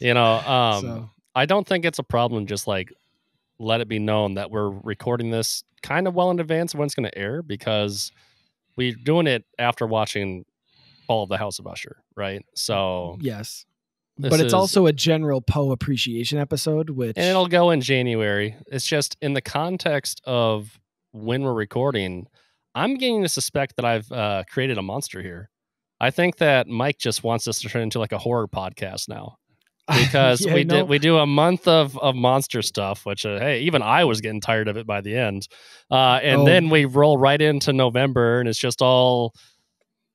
You know, I don't think it's a problem. Just like let it be known that we're recording this kind of well in advance of when it's going to air, because we're doing it after watching Fall of the House of Usher, right? So yes, but it's also a general Poe appreciation episode, which and it'll go in January. It's just in the context of when we're recording, I'm getting to suspect that I've created a monster here. I think that Mike just wants us to turn into like a horror podcast now. Because yeah, we do a month of monster stuff, which, hey, even I was getting tired of it by the end. Then we roll right into November, and it's just all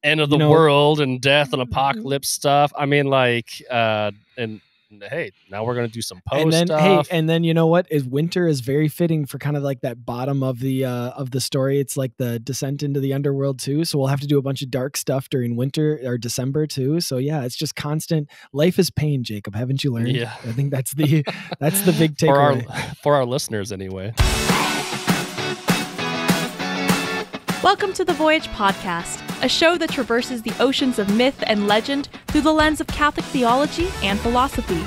end of the world and death and apocalypse stuff. I mean, like, and hey, now we're going to do some Poe stuff. Hey, and then, you know what? Winter is very fitting for kind of like that bottom of the story. It's like the descent into the underworld too. So we'll have to do a bunch of dark stuff during winter or December too. So yeah, it's just constant. Life is pain, Jacob. Haven't you learned? Yeah. I think that's the, big takeaway. For our listeners anyway. Welcome to The Voyage Podcast, a show that traverses the oceans of myth and legend through the lens of Catholic theology and philosophy.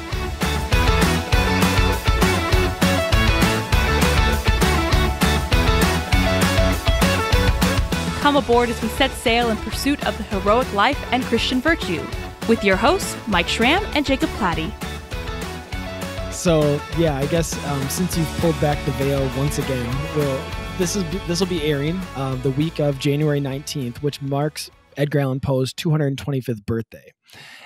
Come aboard as we set sail in pursuit of the heroic life and Christian virtue, with your hosts, Mike Schramm and Jacob Platty. So, yeah, I guess since you've pulled back the veil once again, This will be airing the week of January 19th, which marks Edgar Allan Poe's 225th birthday.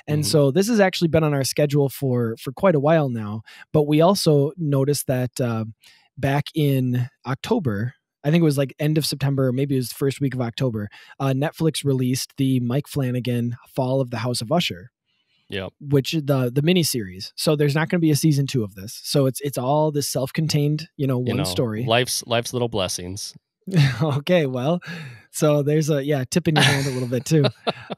And so this has actually been on our schedule for quite a while now. But we also noticed that back in October, I think it was like end of September, or maybe it was the first week of October, Netflix released the Mike Flanagan Fall of the House of Usher. Yeah, which the miniseries. So there's not going to be a season 2 of this. So it's all this self-contained, one story. Life's little blessings. Okay, well, so there's tipping your hand a little bit too.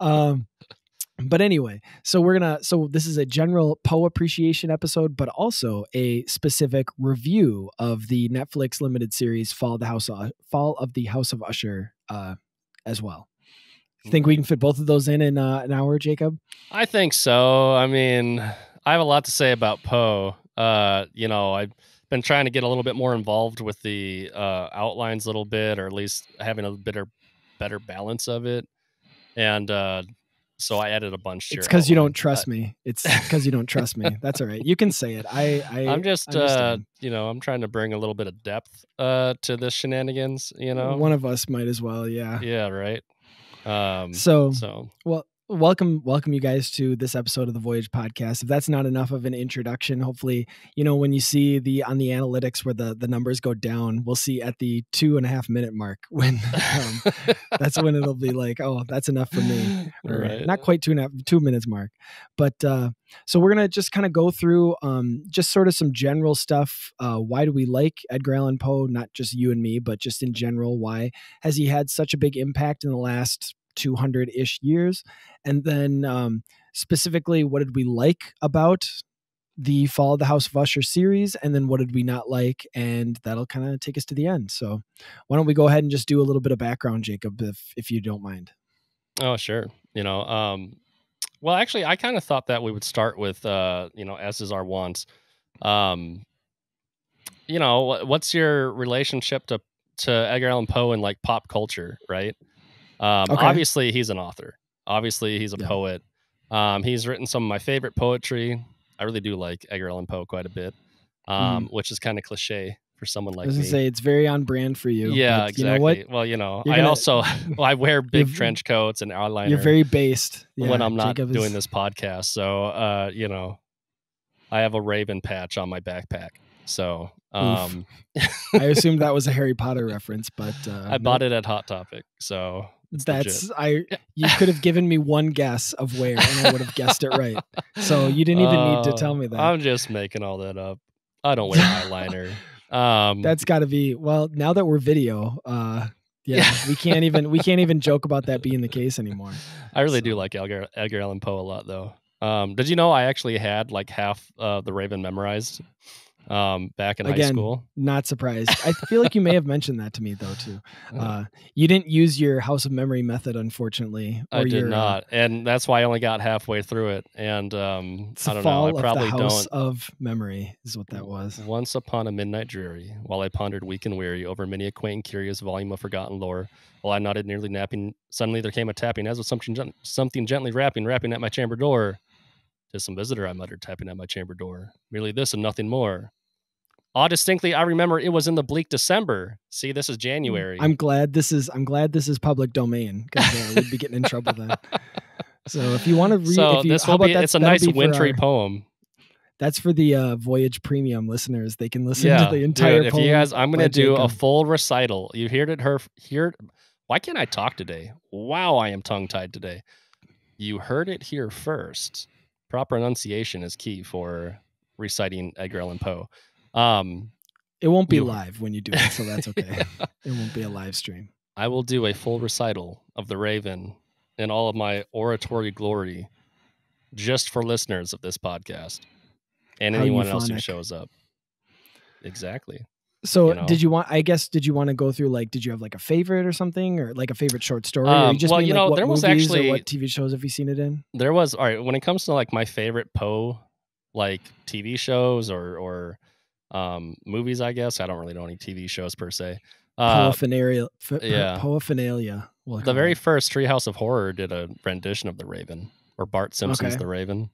But anyway, so this is a general Poe appreciation episode, but also a specific review of the Netflix limited series Fall of the House of Usher as well. Think we can fit both of those in an hour, Jacob? I think so. I mean, I have a lot to say about Poe. I've been trying to get a little bit more involved with the outlines a little bit, or at least having a better balance of it. And so I added a bunch to your outline. It's because you don't trust me. It's because you don't trust me. That's all right. You can say it. I'm just, I'm trying to bring a little bit of depth to this shenanigans, One of us might as well, yeah. Yeah, right. Well, welcome you guys to this episode of the Voyage Podcast. If that's not enough of an introduction, hopefully, when you see on the analytics where the numbers go down, we'll see at the 2.5 minute mark when, that's when it'll be like, oh, that's enough for me. Or, right. Not quite 2 minutes mark, but, so we're going to just kind of go through just sort of some general stuff. Why do we like Edgar Allan Poe? Not just you and me, but just in general, why has he had such a big impact in the last 200-ish years? And then specifically, what did we like about the Fall of the House of Usher series? And then what did we not like? And that'll kind of take us to the end. So why don't we go ahead and just do a little bit of background, Jacob, if you don't mind. Oh, sure. Well, actually, I kind of thought that we would start with, as is our wants. What's your relationship to Edgar Allan Poe and like pop culture, right? Obviously, he's an author. Obviously, he's a poet. He's written some of my favorite poetry. I really do like Edgar Allan Poe quite a bit, which is kind of cliche for someone like me. I was going to say, it's very on brand for you. Yeah, exactly. You know what? Well, I wear big trench coats and eyeliner. You're very based. Yeah, when I'm not doing this podcast. So, I have a raven patch on my backpack. So, I assumed that was a Harry Potter reference, but I bought it at Hot Topic. So that's legit. You could have given me one guess of where and I would have guessed it right. So you didn't even need to tell me that. I'm just making all that up. I don't wear eyeliner. That's got to be, well, now that we're video, we can't even joke about that being the case anymore. I really do like Edgar Allan Poe a lot though. Did you know I actually had like half the Raven memorized? back in high school. Not surprised. I feel like you may have mentioned that to me though too. You didn't use your House of Memory method, unfortunately. I did not, and that's why I only got halfway through it. And I don't know. I probably don't. House of Memory is what that was. Once upon a midnight dreary, while I pondered weak and weary over many a quaint and curious volume of forgotten lore, while I nodded nearly napping, suddenly there came a tapping, as with something gently rapping at my chamber door. "'Tis some visitor," I muttered, tapping at my chamber door. "Merely this and nothing more." Ah, distinctly, I remember it was in the bleak December. See, this is January. I'm glad this is public domain, because we'd be getting in trouble then. So if you want to read, it's a nice wintry poem. That's for the Voyage Premium listeners. They can listen to the entire poem. If you guys, I'm going to do a full recital. You heard it here. Why can't I talk today? Wow, I am tongue-tied today. You heard it here first. Proper enunciation is key for reciting Edgar Allan Poe. It won't be live when you do it, so that's okay. Yeah. It won't be a live stream. I will do a full recital of The Raven in all of my oratory glory just for listeners of this podcast and anyone else who shows up. Exactly. So did you want to go through, like, did you have like a favorite or something, or like a favorite short story? Or you just what there was actually, what TV shows have you seen it in? There was, all right, when it comes to like my favorite Poe, like TV shows or movies, I guess. I don't really know any TV shows per se. Poephernalia. We'll the very first Treehouse of Horror did a rendition of The Raven, or Bart Simpson's The Raven.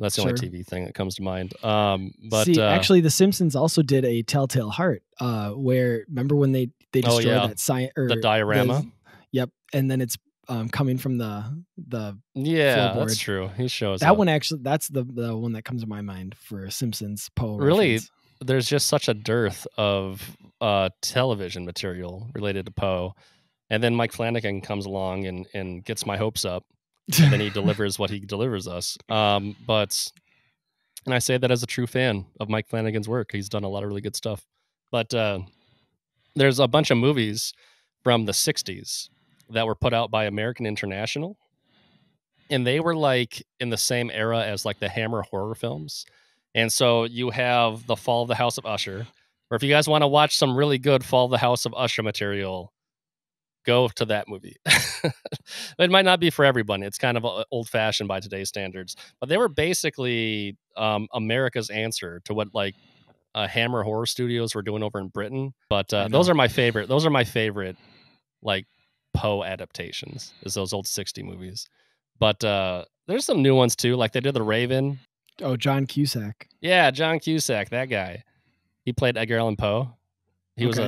That's the only TV thing that comes to mind. Actually, The Simpsons also did a Telltale Heart, where, remember when they destroy that science, or the diorama? Yep, and then it's coming from the floorboard. That's true. He shows that up. One actually. That's the one that comes to my mind for Simpsons Poe. Really, reference. There's just such a dearth of television material related to Poe, and then Mike Flanagan comes along and gets my hopes up. And then he delivers what he delivers us. And I say that as a true fan of Mike Flanagan's work. He's done a lot of really good stuff. But there's a bunch of movies from the 60s that were put out by American International. And they were like in the same era as like the Hammer horror films. And so you have The Fall of the House of Usher. Or if you guys want to watch some really good Fall of the House of Usher material, go to that movie. It might not be for everyone. It's kind of old-fashioned by today's standards. But they were basically America's answer to what like Hammer Horror Studios were doing over in Britain. But those are my favorite. Those are my favorite like Poe adaptations, is those old 60 movies. But there's some new ones too. Like they did The Raven. Oh, John Cusack. Yeah, John Cusack, that guy. He played Edgar Allan Poe. He was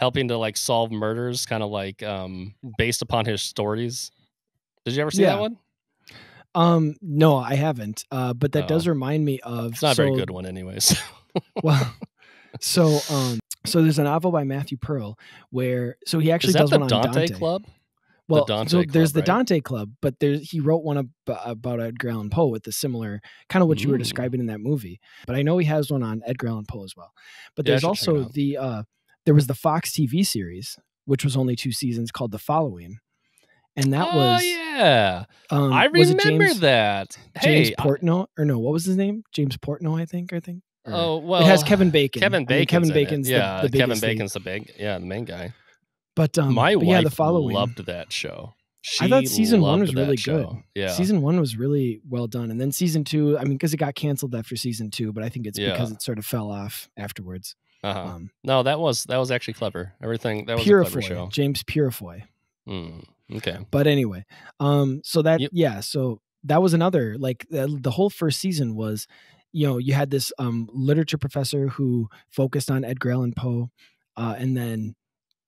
helping to like solve murders, kind of like based upon his stories. Did you ever see that one? No, I haven't. But that does remind me of. It's not a very good one, anyways. Well, so there's a novel by Matthew Pearl where he actually does one on Dante. Is that the Dante Club? Well, the Dante Club, but he wrote one about Edgar Allan Poe with the similar kind of what you were describing in that movie. But I know he has one on Edgar Allan Poe as well. But there's also there was the Fox TV series, which was only 2 seasons, called The Following. And that was... Oh, yeah. I remember that. James Portnoy? Or no, what was his name? James Portnoy, I think. Or, it has Kevin Bacon. Kevin Bacon's the biggest Kevin Bacon's thing. The main guy. But my wife The Following. Loved that show. I thought season 1 was really good. Yeah. Season 1 was really well done. And then season 2, I mean, because it got canceled after season 2, but I think it's because it sort of fell off afterwards. No, that was actually clever. Everything that was a clever show. James Purefoy. Okay. But anyway, so that was another, like the whole first season was, you had this literature professor who focused on Edgar Allan Poe, and then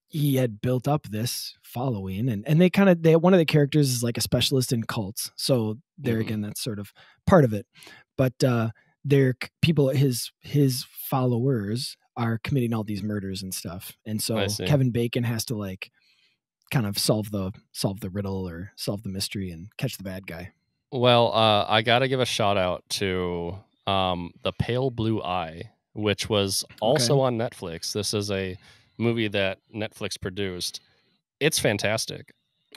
he had built up this following, and they one of the characters is like a specialist in cults. So there again, that's sort of part of it. But their people, his followers, are committing all these murders and stuff, and so Kevin Bacon has to like kind of solve the riddle or solve the mystery and catch the bad guy. Well, I gotta give a shout out to The Pale Blue Eye, which was also on Netflix. This is a movie that Netflix produced. It's fantastic.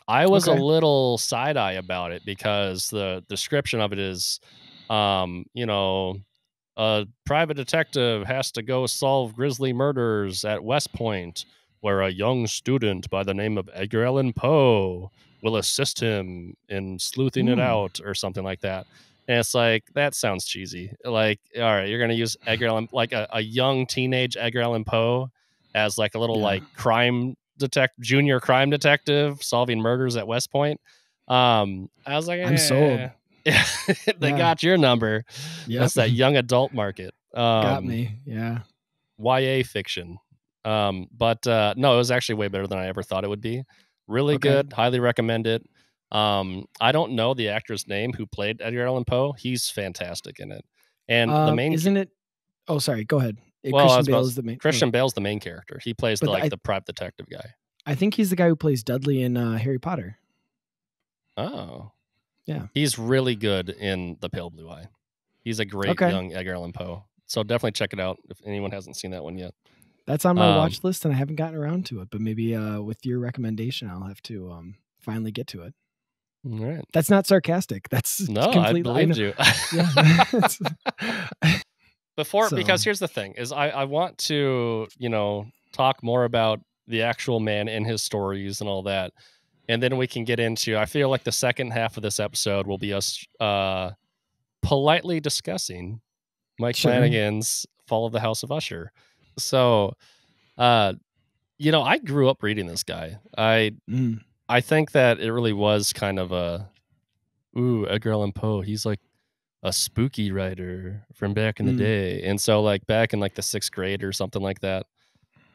I was a little side eye about it because the description of it is, A private detective has to go solve grisly murders at West Point, where a young student by the name of Edgar Allan Poe will assist him in sleuthing it out or something like that. And it's like, that sounds cheesy. Like, all right, you're going to use Edgar Allan, like a young teenage Edgar Allan Poe as like a little like junior crime detective solving murders at West Point. I was like, I'm sold. They got your number. Yep. That's that young adult market. Got me. Yeah. YA fiction. No, it was actually way better than I ever thought it would be. Really good. Highly recommend it. I don't know the actor's name who played Edgar Allan Poe. He's fantastic in it. And the main... Isn't it... Oh, sorry. Go ahead. Christian Bale's the main character. He plays the private detective guy. I think he's the guy who plays Dudley in Harry Potter. Oh. Yeah. He's really good in The Pale Blue Eye. He's a great young Edgar Allan Poe. So definitely check it out if anyone hasn't seen that one yet. That's on my watch list, and I haven't gotten around to it. But maybe with your recommendation, I'll have to finally get to it. All right. That's not sarcastic. That's completely. I believed you. Because here's the thing: is I want to talk more about the actual man and his stories and all that, and then we can get into. I feel like the second half of this episode will be us politely discussing Mike Flanagan's Fall of the House of Usher. So, I grew up reading this guy. I think that it really was kind of Edgar Allan Poe. He's like a spooky writer from back in the day. And so like back in like the 6th grade or something like that,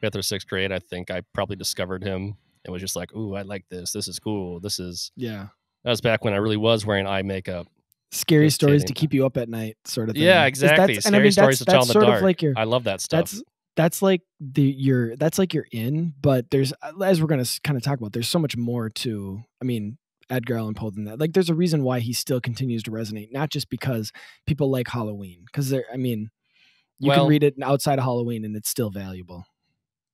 5th or 6th grade, I think I probably discovered him and was just like, ooh, I like this. This is cool. This is, that was back when I really was wearing eye makeup. Scary stories to keep you up at night sort of thing. Yeah, exactly. Stories to tell in the dark. I love that stuff. But there's, as we're going to kind of talk about, there's so much more to, Edgar Allan Poe than that. Like, there's a reason why he still continues to resonate, not just because people like Halloween, because you can read it outside of Halloween and it's still valuable.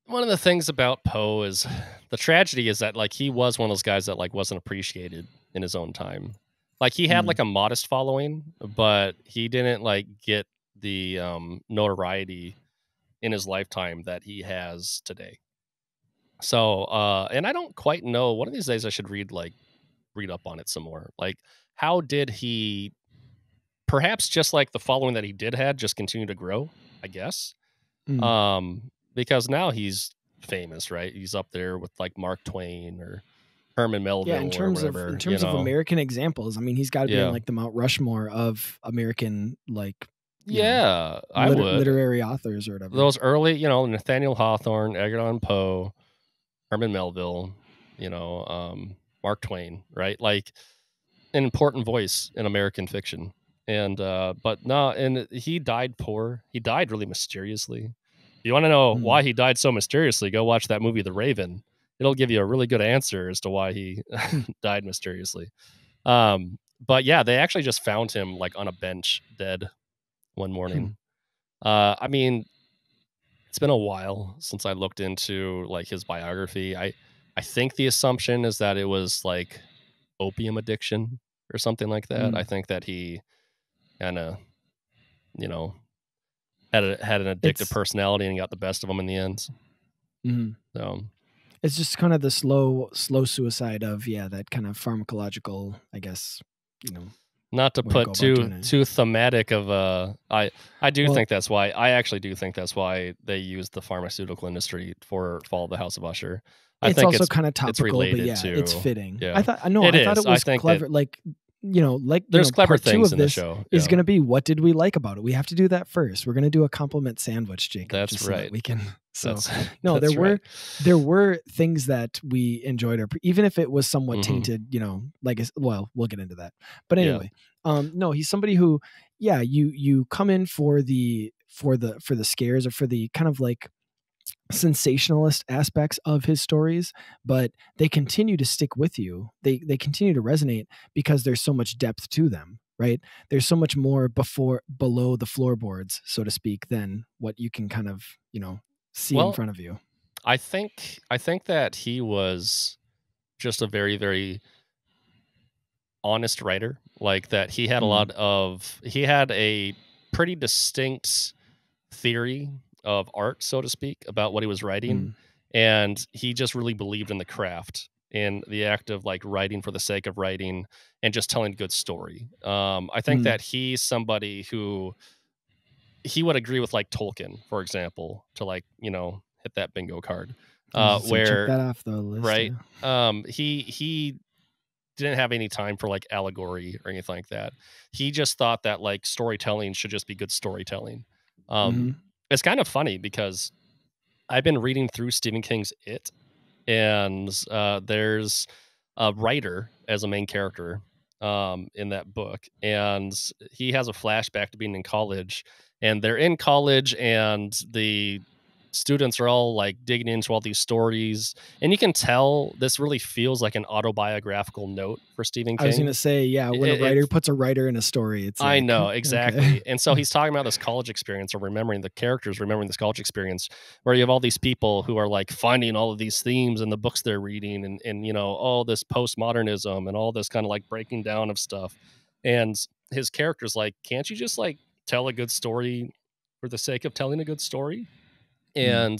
One of the things about Poe is the tragedy is that like he was one of those guys that like wasn't appreciated in his own time. Like he had like a modest following, but he didn't like get the notoriety in his lifetime that he has today. So, and I don't quite know. One of these days I should read up on it some more. Like, how did he, perhaps just like the following that he had, just continue to grow, I guess. Because now he's famous, right? He's up there with like Mark Twain or Herman Melville. Yeah, in terms of American examples, he's got to be in like the Mount Rushmore of American literary authors or whatever. Those early, Nathaniel Hawthorne, Edgar Allan Poe, Herman Melville, Mark Twain, right? Like an important voice in American fiction. And and he died poor. He died really mysteriously. If you want to know why he died so mysteriously, go watch that movie, The Raven. It'll give you a really good answer as to why he died mysteriously. But yeah, they actually just found him like on a bench dead one morning. It's been a while since I looked into like his biography. I think the assumption is that it was like opium addiction or something like that. I think that he kind of, had an addictive personality and got the best of him in the end. So it's just kind of the slow suicide of, that kind of pharmacological, I guess, Not to put too thematic of think that's why. I actually do think that's why they use the pharmaceutical industry for Fall of the House of Usher. I think it's kind of topical, but it's fitting. Yeah. I thought it was clever. There's clever things in the show. Is going to be, what did we like about it? We have to do that first. We're going to do a compliment sandwich, Jacob. That's right. So that we can. There were things that we enjoyed, even if it was somewhat tainted. We'll get into that. But anyway, he's somebody who, you come in for the scares or for the kind of like sensationalist aspects of his stories, but they continue to stick with you. They continue to resonate because there's so much depth to them, right? There's so much more below the floorboards, so to speak, than what you can kind of, see in front of you. I think that he was just a very, very honest writer, like that he had a pretty distinct theory of art, so to speak, about what he was writing. And he just really believed in the craft and the act of like writing for the sake of writing and just telling a good story. I think that he's somebody who he would agree with like Tolkien, for example, to like, you know, hit that bingo card. Where that off the list, right? Yeah. He didn't have any time for like allegory or anything like that. He just thought that like storytelling should just be good storytelling. It's kind of funny because I've been reading through Stephen King's It, and there's a writer as a main character in that book, and he has a flashback to being in college, and they're in college, and the students are all like digging into all these stories, and you can tell this really feels like an autobiographical note for Stephen King. I was going to say, yeah, when a writer puts a writer in a story, it's like, I know, exactly. Okay. And so he's talking about this college experience, or remembering the characters, remembering this college experience where you have all these people who are like finding all of these themes in the books they're reading, and you know, all this postmodernism and all this kind of like breaking down of stuff. And his character's like, can't you just like tell a good story for the sake of telling a good story? And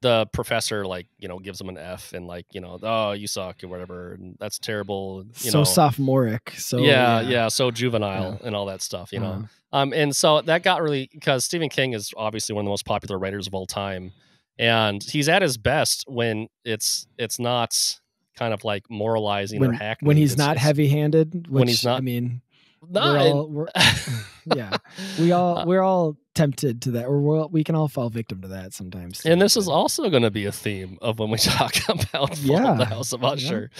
the professor, like, you know, gives him an F and like, you know, oh, you suck or whatever. And that's terrible. You know. Sophomoric. So yeah. So juvenile and all that stuff, you know. And so that got really, because Stephen King is obviously one of the most popular writers of all time. And he's at his best when it's not kind of like moralizing or hackneyed. When he's not heavy handed. When he's not. I mean, we're all tempted to that, or we can all fall victim to that sometimes. And this is also going to be a theme of when we talk about Fall of the House of Usher.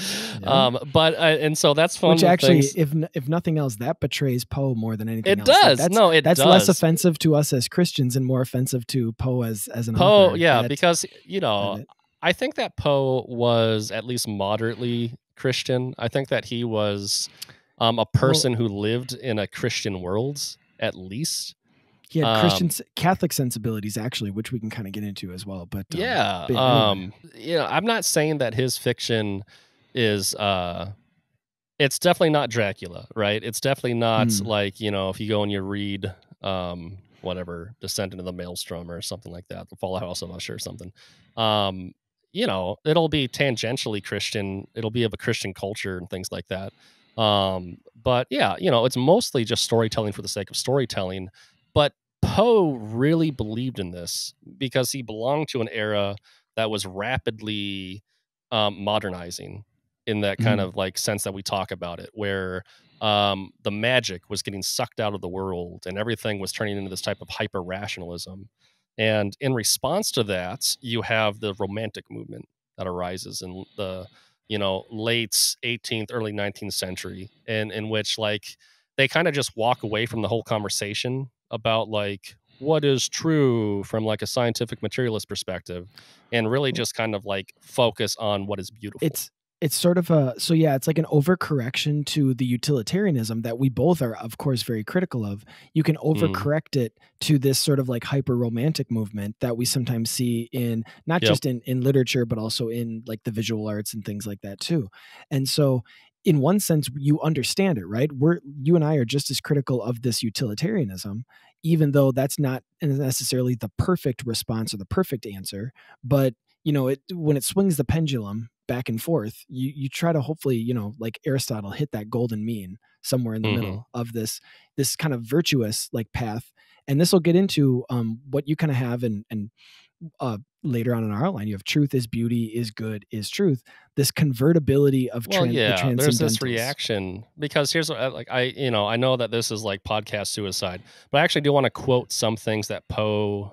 Yeah. And so that's fun. Which actually, if nothing else, that betrays Poe more than anything else. It does. That's less offensive to us as Christians and more offensive to Poe as an author. Because, you know, I think that Poe was at least moderately Christian. I think that he was a person who lived in a Christian world, at least. He had Catholic sensibilities, actually, which we can kind of get into as well. But you know, I'm not saying that his fiction is it's definitely not Dracula, right? It's definitely not like, you know, if you go and you read whatever, Descent into the Maelstrom or something like that, The Fall of the House of Usher or something. You know, it'll be tangentially Christian. It'll be of a Christian culture and things like that. But yeah, you know, it's mostly just storytelling for the sake of storytelling. But Poe really believed in this because he belonged to an era that was rapidly modernizing in that kind of like sense that we talk about it, where the magic was getting sucked out of the world and everything was turning into this type of hyper rationalism. And in response to that, you have the Romantic movement that arises in the, you know, late 18th, early 19th century, and in which like they kind of just walk away from the whole conversation about like what is true from like a scientific materialist perspective, and really just kind of like focus on what is beautiful. It's sort of it's like an overcorrection to the utilitarianism that we both are, of course, very critical of. You can overcorrect it to this sort of like hyper romantic movement that we sometimes see in not just in literature, but also in like the visual arts and things like that too. And so in one sense, you understand it, right? You and I are just as critical of this utilitarianism, even though that's not necessarily the perfect response or the perfect answer. But, you know, when it swings the pendulum back and forth, you try to hopefully, you know, like Aristotle, hit that golden mean somewhere in the middle of this kind of virtuous like path. And this will get into what you kind of have and later on in our outline, you have truth is beauty, is good, is truth. This convertibility of there's this reaction, because here's what, like I know that this is like podcast suicide, but I actually do want to quote some things that Poe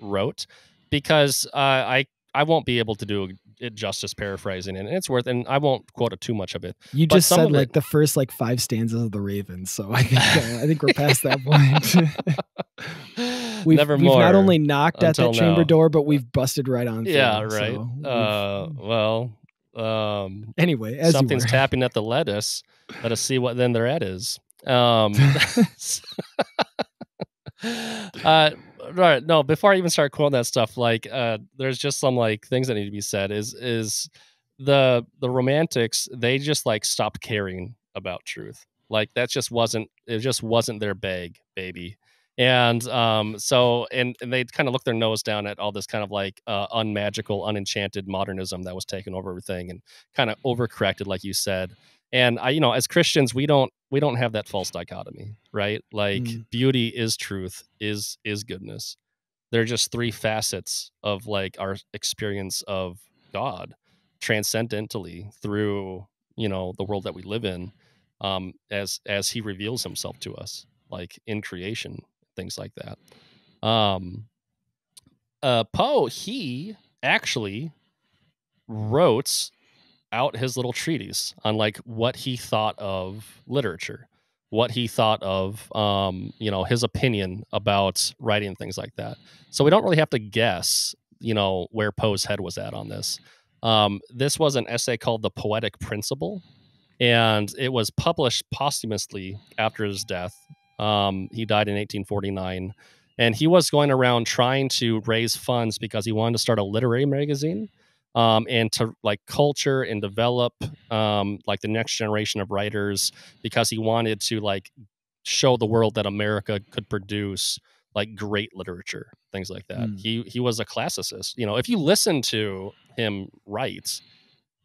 wrote, because I won't be able to do it justice paraphrasing it, and it's worth, and I won't quote too much of it. You just said like the first like 5 stanzas of The Raven, so I think I think we're past that point. We've not only knocked at that chamber door, but we've busted right on through. Yeah, right. So anyway, as something's tapping at the lettuce. Let us see what then their ad is. Right. No, before I even start quoting that stuff, like there's just some like things that need to be said. Is the Romantics, they just like stopped caring about truth. Like that just wasn't, it just wasn't their bag, baby. And so they kind of looked their nose down at all this kind of like unmagical, unenchanted modernism that was taking over everything and kind of overcorrected, like you said. And I, you know, as Christians, we don't have that false dichotomy, right? Like beauty is truth, is goodness. They're just three facets of like our experience of God transcendentally through, you know, the world that we live in, as he reveals himself to us, like in creation, things like that. Poe, he actually wrote out his little treatise on like what he thought of literature, what he thought of, you know, his opinion about writing, things like that. So we don't really have to guess, you know, where Poe's head was at on this. This was an essay called The Poetic Principle, and it was published posthumously after his death. He died in 1849, and he was going around trying to raise funds because he wanted to start a literary magazine. And to like culture and develop like the next generation of writers, because he wanted to like show the world that America could produce like great literature, things like that. He was a classicist. You know, if you listen to him write,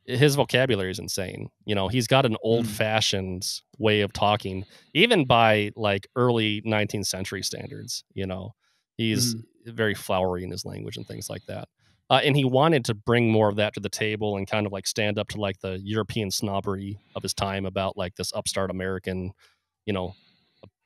his vocabulary is insane. You know, he's got an old fashioned way of talking, even by like early 19th century standards. You know, he's very flowery in his language and things like that. And he wanted to bring more of that to the table and kind of like stand up to like the European snobbery of his time about like this upstart American, you know,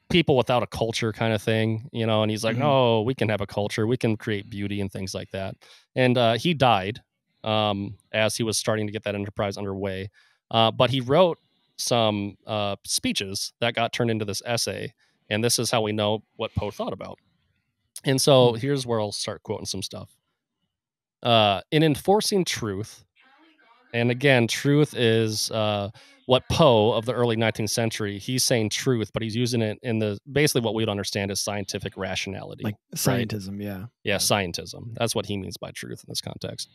people without a culture kind of thing, you know. And he's like, no, we can have a culture. We can create beauty and things like that. And he died as he was starting to get that enterprise underway. But he wrote some speeches that got turned into this essay. And this is how we know what Poe thought about. And so here's where I'll start quoting some stuff. In enforcing truth, and again, truth is what Poe of the early 19th century, he's saying truth, but he's using it in the basically what we'd understand as scientific rationality. Like scientism, right? Yeah, scientism. That's what he means by truth in this context.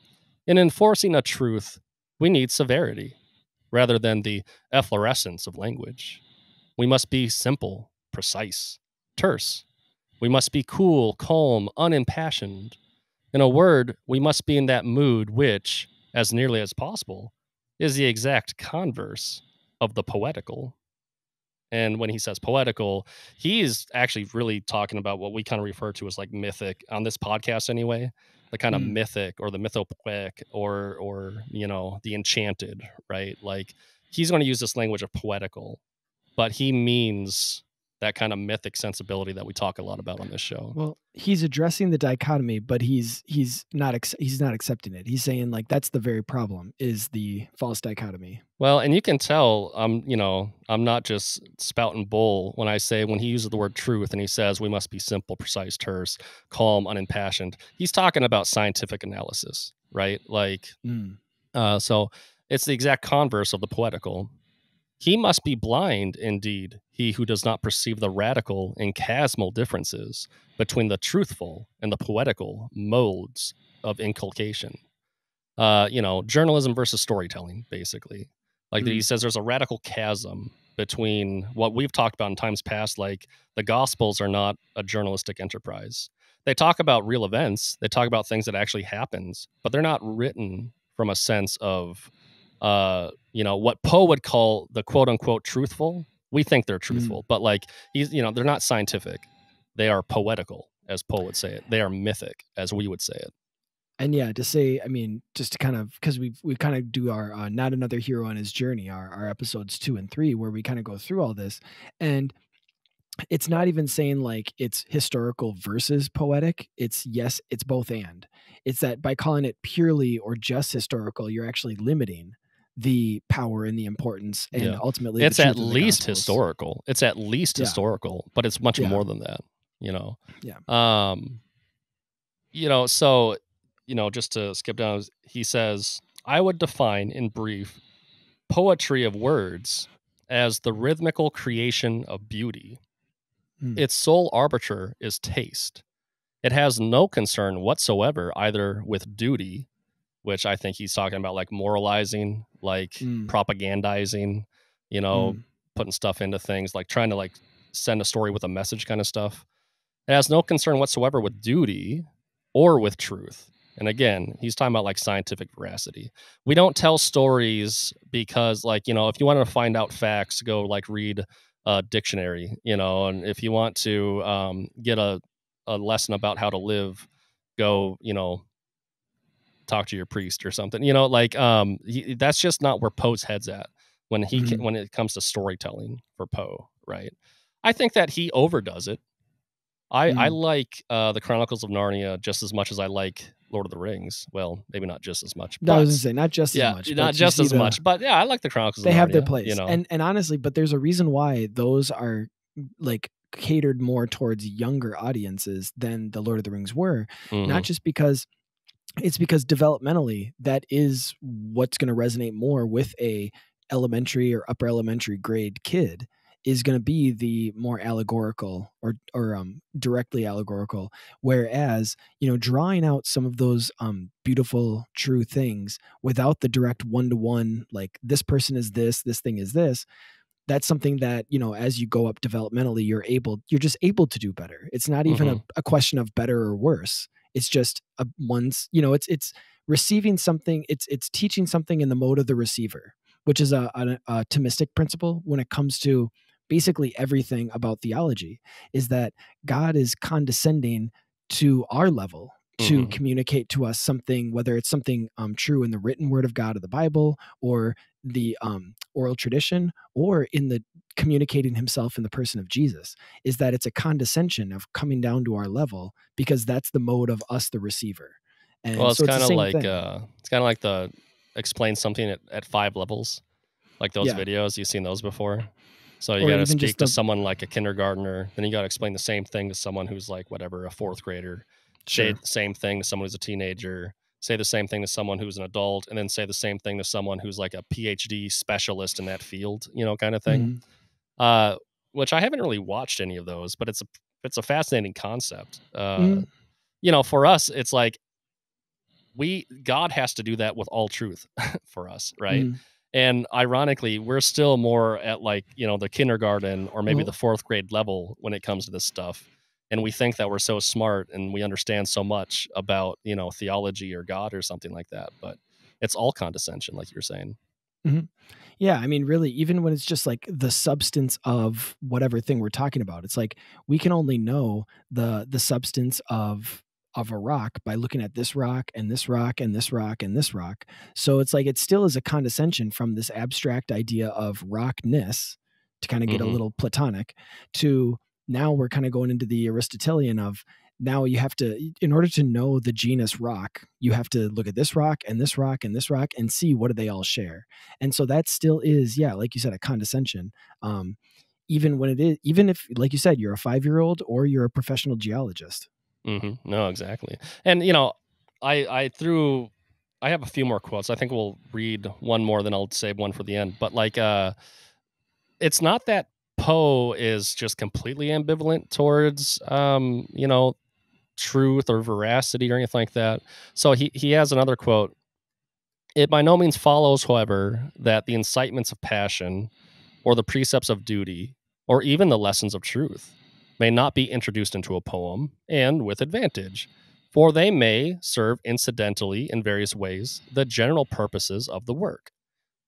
In enforcing a truth, we need severity rather than the efflorescence of language. We must be simple, precise, terse. We must be cool, calm, unimpassioned. In a word, we must be in that mood which, as nearly as possible, is the exact converse of the poetical. And when he says poetical, he's actually really talking about what we kind of refer to as like mythic on this podcast anyway, the kind of mythic or the mythopoeic or you know, the enchanted, right? Like he's going to use this language of poetical, but he means that kind of mythic sensibility that we talk a lot about on this show. Well, he's addressing the dichotomy, but he's not accepting it. He's saying like that's the very problem, is the false dichotomy. Well, and you can tell I'm not just spouting bull when I say, when he uses the word truth and he says we must be simple, precise, terse, calm, unimpassioned, he's talking about scientific analysis, right? Like so it's the exact converse of the poetical. He must be blind, indeed, he who does not perceive the radical and chasmal differences between the truthful and the poetical modes of inculcation. You know, journalism versus storytelling, basically. Like he says there's a radical chasm between what we've talked about in times past, like the Gospels are not a journalistic enterprise. They talk about real events. They talk about things that actually happens, but they're not written from a sense of you know, what Poe would call the quote unquote truthful. We think they're truthful, but like, he's, you know, they're not scientific. They are poetical, as Poe would say it. They are mythic, as we would say it. And yeah, to say, I mean, just to kind of, because we kind of do our Not Another Hero on His Journey, our episodes 2 and 3, where we kind of go through all this. And it's not even saying like it's historical versus poetic. It's yes, it's both. And it's that by calling it purely or just historical, you're actually limiting the power and the importance, and ultimately it's at least historical. It's at least historical, but it's much more than that, you know? Yeah. You know, so, you know, just to skip down, he says, I would define in brief poetry of words as the rhythmical creation of beauty. Its sole arbiter is taste. It has no concern whatsoever either with duty, which I think he's talking about like moralizing, like propagandizing, you know, putting stuff into things, like trying to like send a story with a message kind of stuff. It has no concern whatsoever with duty or with truth. And again, he's talking about like scientific veracity. We don't tell stories because, like, you know, if you want to find out facts, go like read a dictionary, you know, and if you want to get a lesson about how to live, go, you know, talk to your priest or something, you know, like that's just not where Poe's head's at when he mm-hmm. When it comes to storytelling for Poe. Right. I think that he overdoes it. I like the Chronicles of Narnia just as much as I like Lord of the Rings. Well, maybe not just as much. But, no, I was gonna say not just as much. Not just as much, but yeah, I like the Chronicles. They of Narnia, have their place, you know. And honestly, but there's a reason why those are like catered more towards younger audiences than the Lord of the Rings were. Mm-hmm. Not just because it's because developmentally that is what's going to resonate more with a elementary or upper elementary grade kid. Is going to be the more allegorical or directly allegorical. Whereas, you know, drawing out some of those beautiful, true things without the direct one-to-one, like this person is this thing is this, that's something that, you know, as you go up developmentally, you're just able to do better. It's not even mm-hmm. a question of better or worse. It's just it's receiving something. It's teaching something in the mode of the receiver, which is a Thomistic principle when it comes to basically everything about theology, is that God is condescending to our level to mm-hmm. communicate to us something, whether it's something true in the written word of God of the Bible or the oral tradition, or in the communicating himself in the person of Jesus, is that it's a condescension of coming down to our level because that's the mode of us, the receiver. And well, so it's kind of like the explain something at 5 levels, like those videos. You've seen those before. So you got to speak to someone like a kindergartner. Then you got to explain the same thing to someone who's like, whatever, a 4th grader. Sure. Say the same thing to someone who's a teenager. Say the same thing to someone who's an adult. And then say the same thing to someone who's like a PhD specialist in that field, you know, kind of thing. Mm-hmm. Which I haven't really watched any of those, but it's a fascinating concept. Mm-hmm. You know, for us, it's like God has to do that with all truth for us, right? Mm-hmm. And ironically, we're still more at like, you know, the kindergarten or maybe the 4th grade level when it comes to this stuff. And we think that we're so smart and we understand so much about, you know, theology or God or something like that. But it's all condescension, like you're saying. Mm-hmm. Yeah. I mean, really, even when it's just like the substance of whatever thing we're talking about, it's like we can only know the substance of a rock by looking at this rock and this rock and this rock and this rock. So it's like, it still is a condescension from this abstract idea of rockness to kind of get mm-hmm. a little Platonic to now we're kind of going into the Aristotelian of now you have to, in order to know the genus rock, you have to look at this rock and this rock and this rock and see what do they all share. And so that still is, yeah, like you said, a condescension. Even when it is, even if, like you said, you're a 5-year-old or you're a professional geologist. Mm-hmm. No, exactly. And, you know, I have a few more quotes. I think we'll read one more, then I'll save one for the end. But like, it's not that Poe is just completely ambivalent towards, you know, truth or veracity or anything like that. So he has another quote. It by no means follows, however, that the incitements of passion or the precepts of duty or even the lessons of truth may not be introduced into a poem, and with advantage, for they may serve incidentally in various ways the general purposes of the work.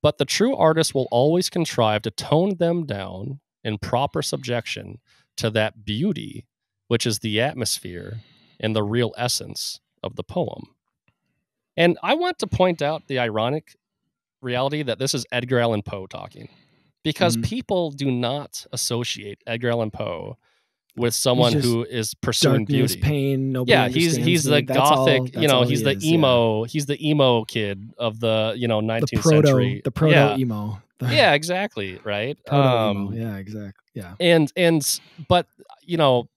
But the true artist will always contrive to tone them down in proper subjection to that beauty which is the atmosphere and the real essence of the poem. And I want to point out the ironic reality that this is Edgar Allan Poe talking, because mm-hmm. people do not associate Edgar Allan Poe with someone who is pursuing darkness, beauty, pain, nobody. Yeah, he's the gothic, all, you know, he's the emo, he's the emo kid of the, you know, 19th century, the proto emo. Yeah, exactly, right. Yeah, exactly. Yeah, and but you know,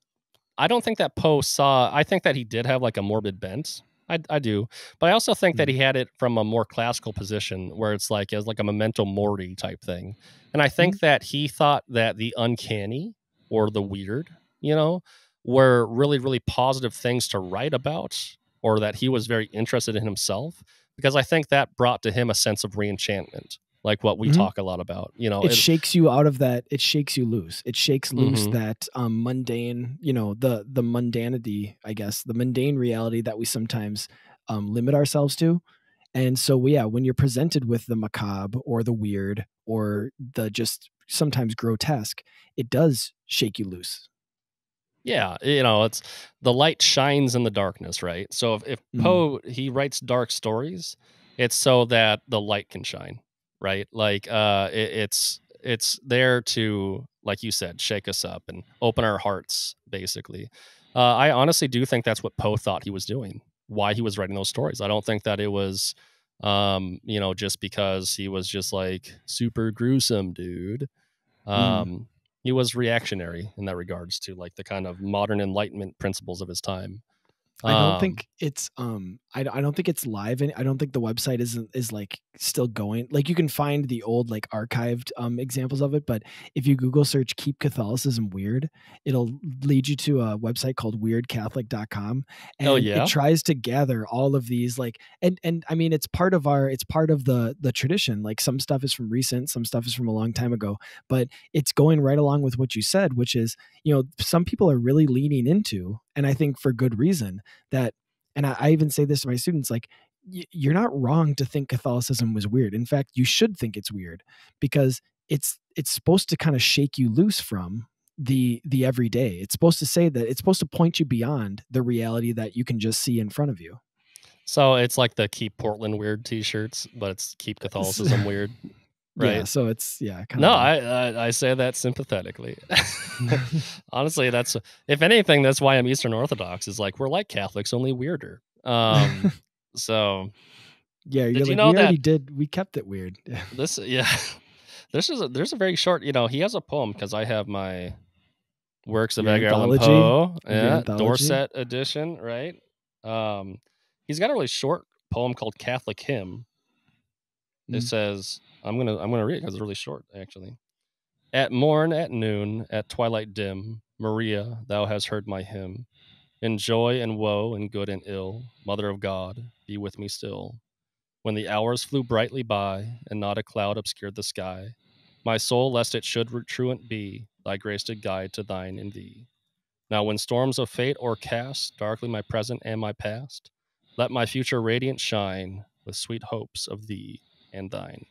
I don't think that Poe saw. I think that he did have like a morbid bent. I do, but I also think that he had it from a more classical position where it's like as like a memento mori type thing, and I think that he thought that the uncanny or the weird, you know, were really, really positive things to write about, or that he was very interested in himself, because I think that brought to him a sense of reenchantment, like what we talk a lot about, you know, it shakes you out of that. It shakes you loose. It shakes loose that mundane, you know, the mundanity, I guess, the mundane reality that we sometimes limit ourselves to. And so, yeah, when you're presented with the macabre or the weird or the just sometimes grotesque, it does shake you loose. Yeah, you know, it's the light shines in the darkness, right? So if Poe, he writes dark stories, it's so that the light can shine, right? Like it's there to, like you said, shake us up and open our hearts, basically. I honestly do think that's what Poe thought he was doing, why he was writing those stories. I don't think that it was, you know, just because he was just like super gruesome, dude. He was reactionary in that regards to like the kind of modern Enlightenment principles of his time. I don't think it's I don't think it's live, and I don't think the website is like still going. Like you can find the old like archived examples of it, but if you Google search "Keep Catholicism Weird," it'll lead you to a website called weirdcatholic.com, and it tries to gather all of these like and I mean it's part of the tradition. Like some stuff is from recent, some stuff is from a long time ago, but it's going right along with what you said, which is, you know, some people are really leaning into, and I think for good reason, that, and I even say this to my students, like, you're not wrong to think Catholicism was weird. In fact, you should think it's weird, because it's supposed to kind of shake you loose from the everyday. It's supposed to say that, it's supposed to point you beyond the reality that you can just see in front of you. So it's like the Keep Portland Weird t-shirts, but it's Keep Catholicism Weird. Right. Yeah, so it's, yeah. Kind of. I say that sympathetically. Honestly, that's, if anything, that's why I'm Eastern Orthodox, is like, we're like Catholics, only weirder. So yeah, you're like, you know, we kept it weird. This, yeah, there's a very short, you know, he has a poem, because I have my works of Edgar Allan Poe, Dorset edition, right? He's got a really short poem called Catholic Hymn. It says, I'm gonna read it because it's really short, actually. At morn, at noon, at twilight dim, Maria, thou hast heard my hymn. In joy and woe, in good and ill, Mother of God, be with me still. When the hours flew brightly by, and not a cloud obscured the sky, my soul, lest it should truant be, thy grace did guide to thine in thee. Now when storms of fate o'ercast darkly my present and my past, let my future radiant shine with sweet hopes of thee and thine.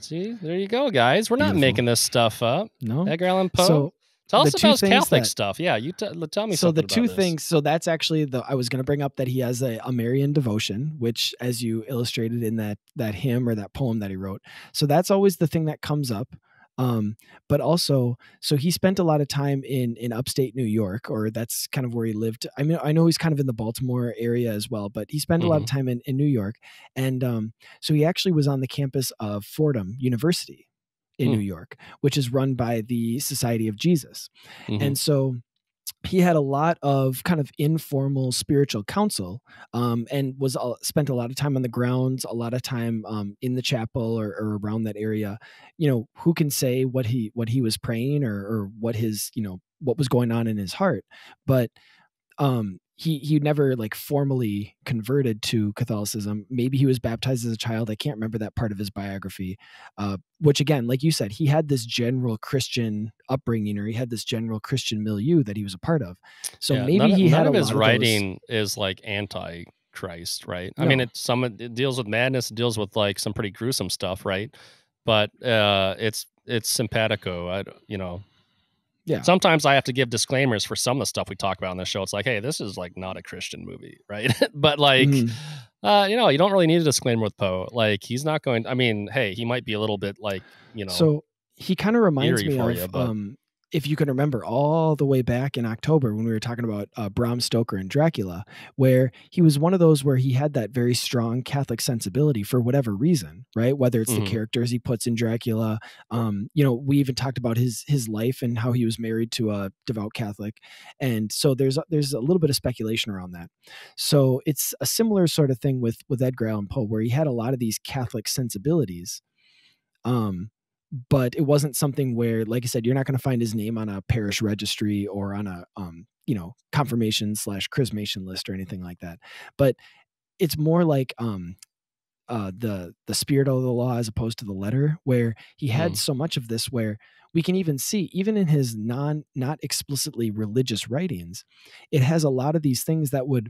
See, there you go, guys. We're not making this stuff up. No, Edgar Allan Poe. So tell us about Catholic stuff. Yeah, you tell me. So the two things. So that's actually the. I was going to bring up that he has a Marian devotion, which, as you illustrated in that hymn or that poem that he wrote. So that's always the thing that comes up. But also, so he spent a lot of time in upstate New York, or that's kind of where he lived. I mean, I know he's kind of in the Baltimore area as well, but he spent a lot of time in New York. And, so he actually was on the campus of Fordham University in New York, which is run by the Society of Jesus. And so he had a lot of kind of informal spiritual counsel, and spent a lot of time on the grounds, a lot of time in the chapel or around that area. You know, who can say what he was praying or what his, you know, what was going on in his heart? But he never like formally converted to Catholicism. Maybe he was baptized as a child. I can't remember that part of his biography, which again, like you said, he had this general Christian upbringing, or he had this general Christian milieu that he was a part of. So yeah, maybe none of his writing is like anti-Christ, right? No. I mean, it deals with madness, it deals with like some pretty gruesome stuff, right? But it's simpatico, you know. Yeah. Sometimes I have to give disclaimers for some of the stuff we talk about on this show. It's like, hey, this is like not a Christian movie, right? But like, you know, you don't really need a disclaimer with Poe. Like, he's not going. I mean, hey, he might be a little bit like, you know. So he kind of reminds me of, if you can remember, all the way back in October when we were talking about Bram Stoker and Dracula, where he was one of those where he had that very strong Catholic sensibility for whatever reason, right? Whether it's the characters he puts in Dracula, you know, we even talked about his life and how he was married to a devout Catholic. And so there's a little bit of speculation around that. So it's a similar sort of thing with Edgar Allan Poe, where he had a lot of these Catholic sensibilities, but it wasn't something where, like I said, you're not going to find his name on a parish registry or on a, you know, confirmation / chrismation list or anything like that. But it's more like the spirit of the law as opposed to the letter, where he had so much of this, where we can even see, even in his not explicitly religious writings, it has a lot of these things that would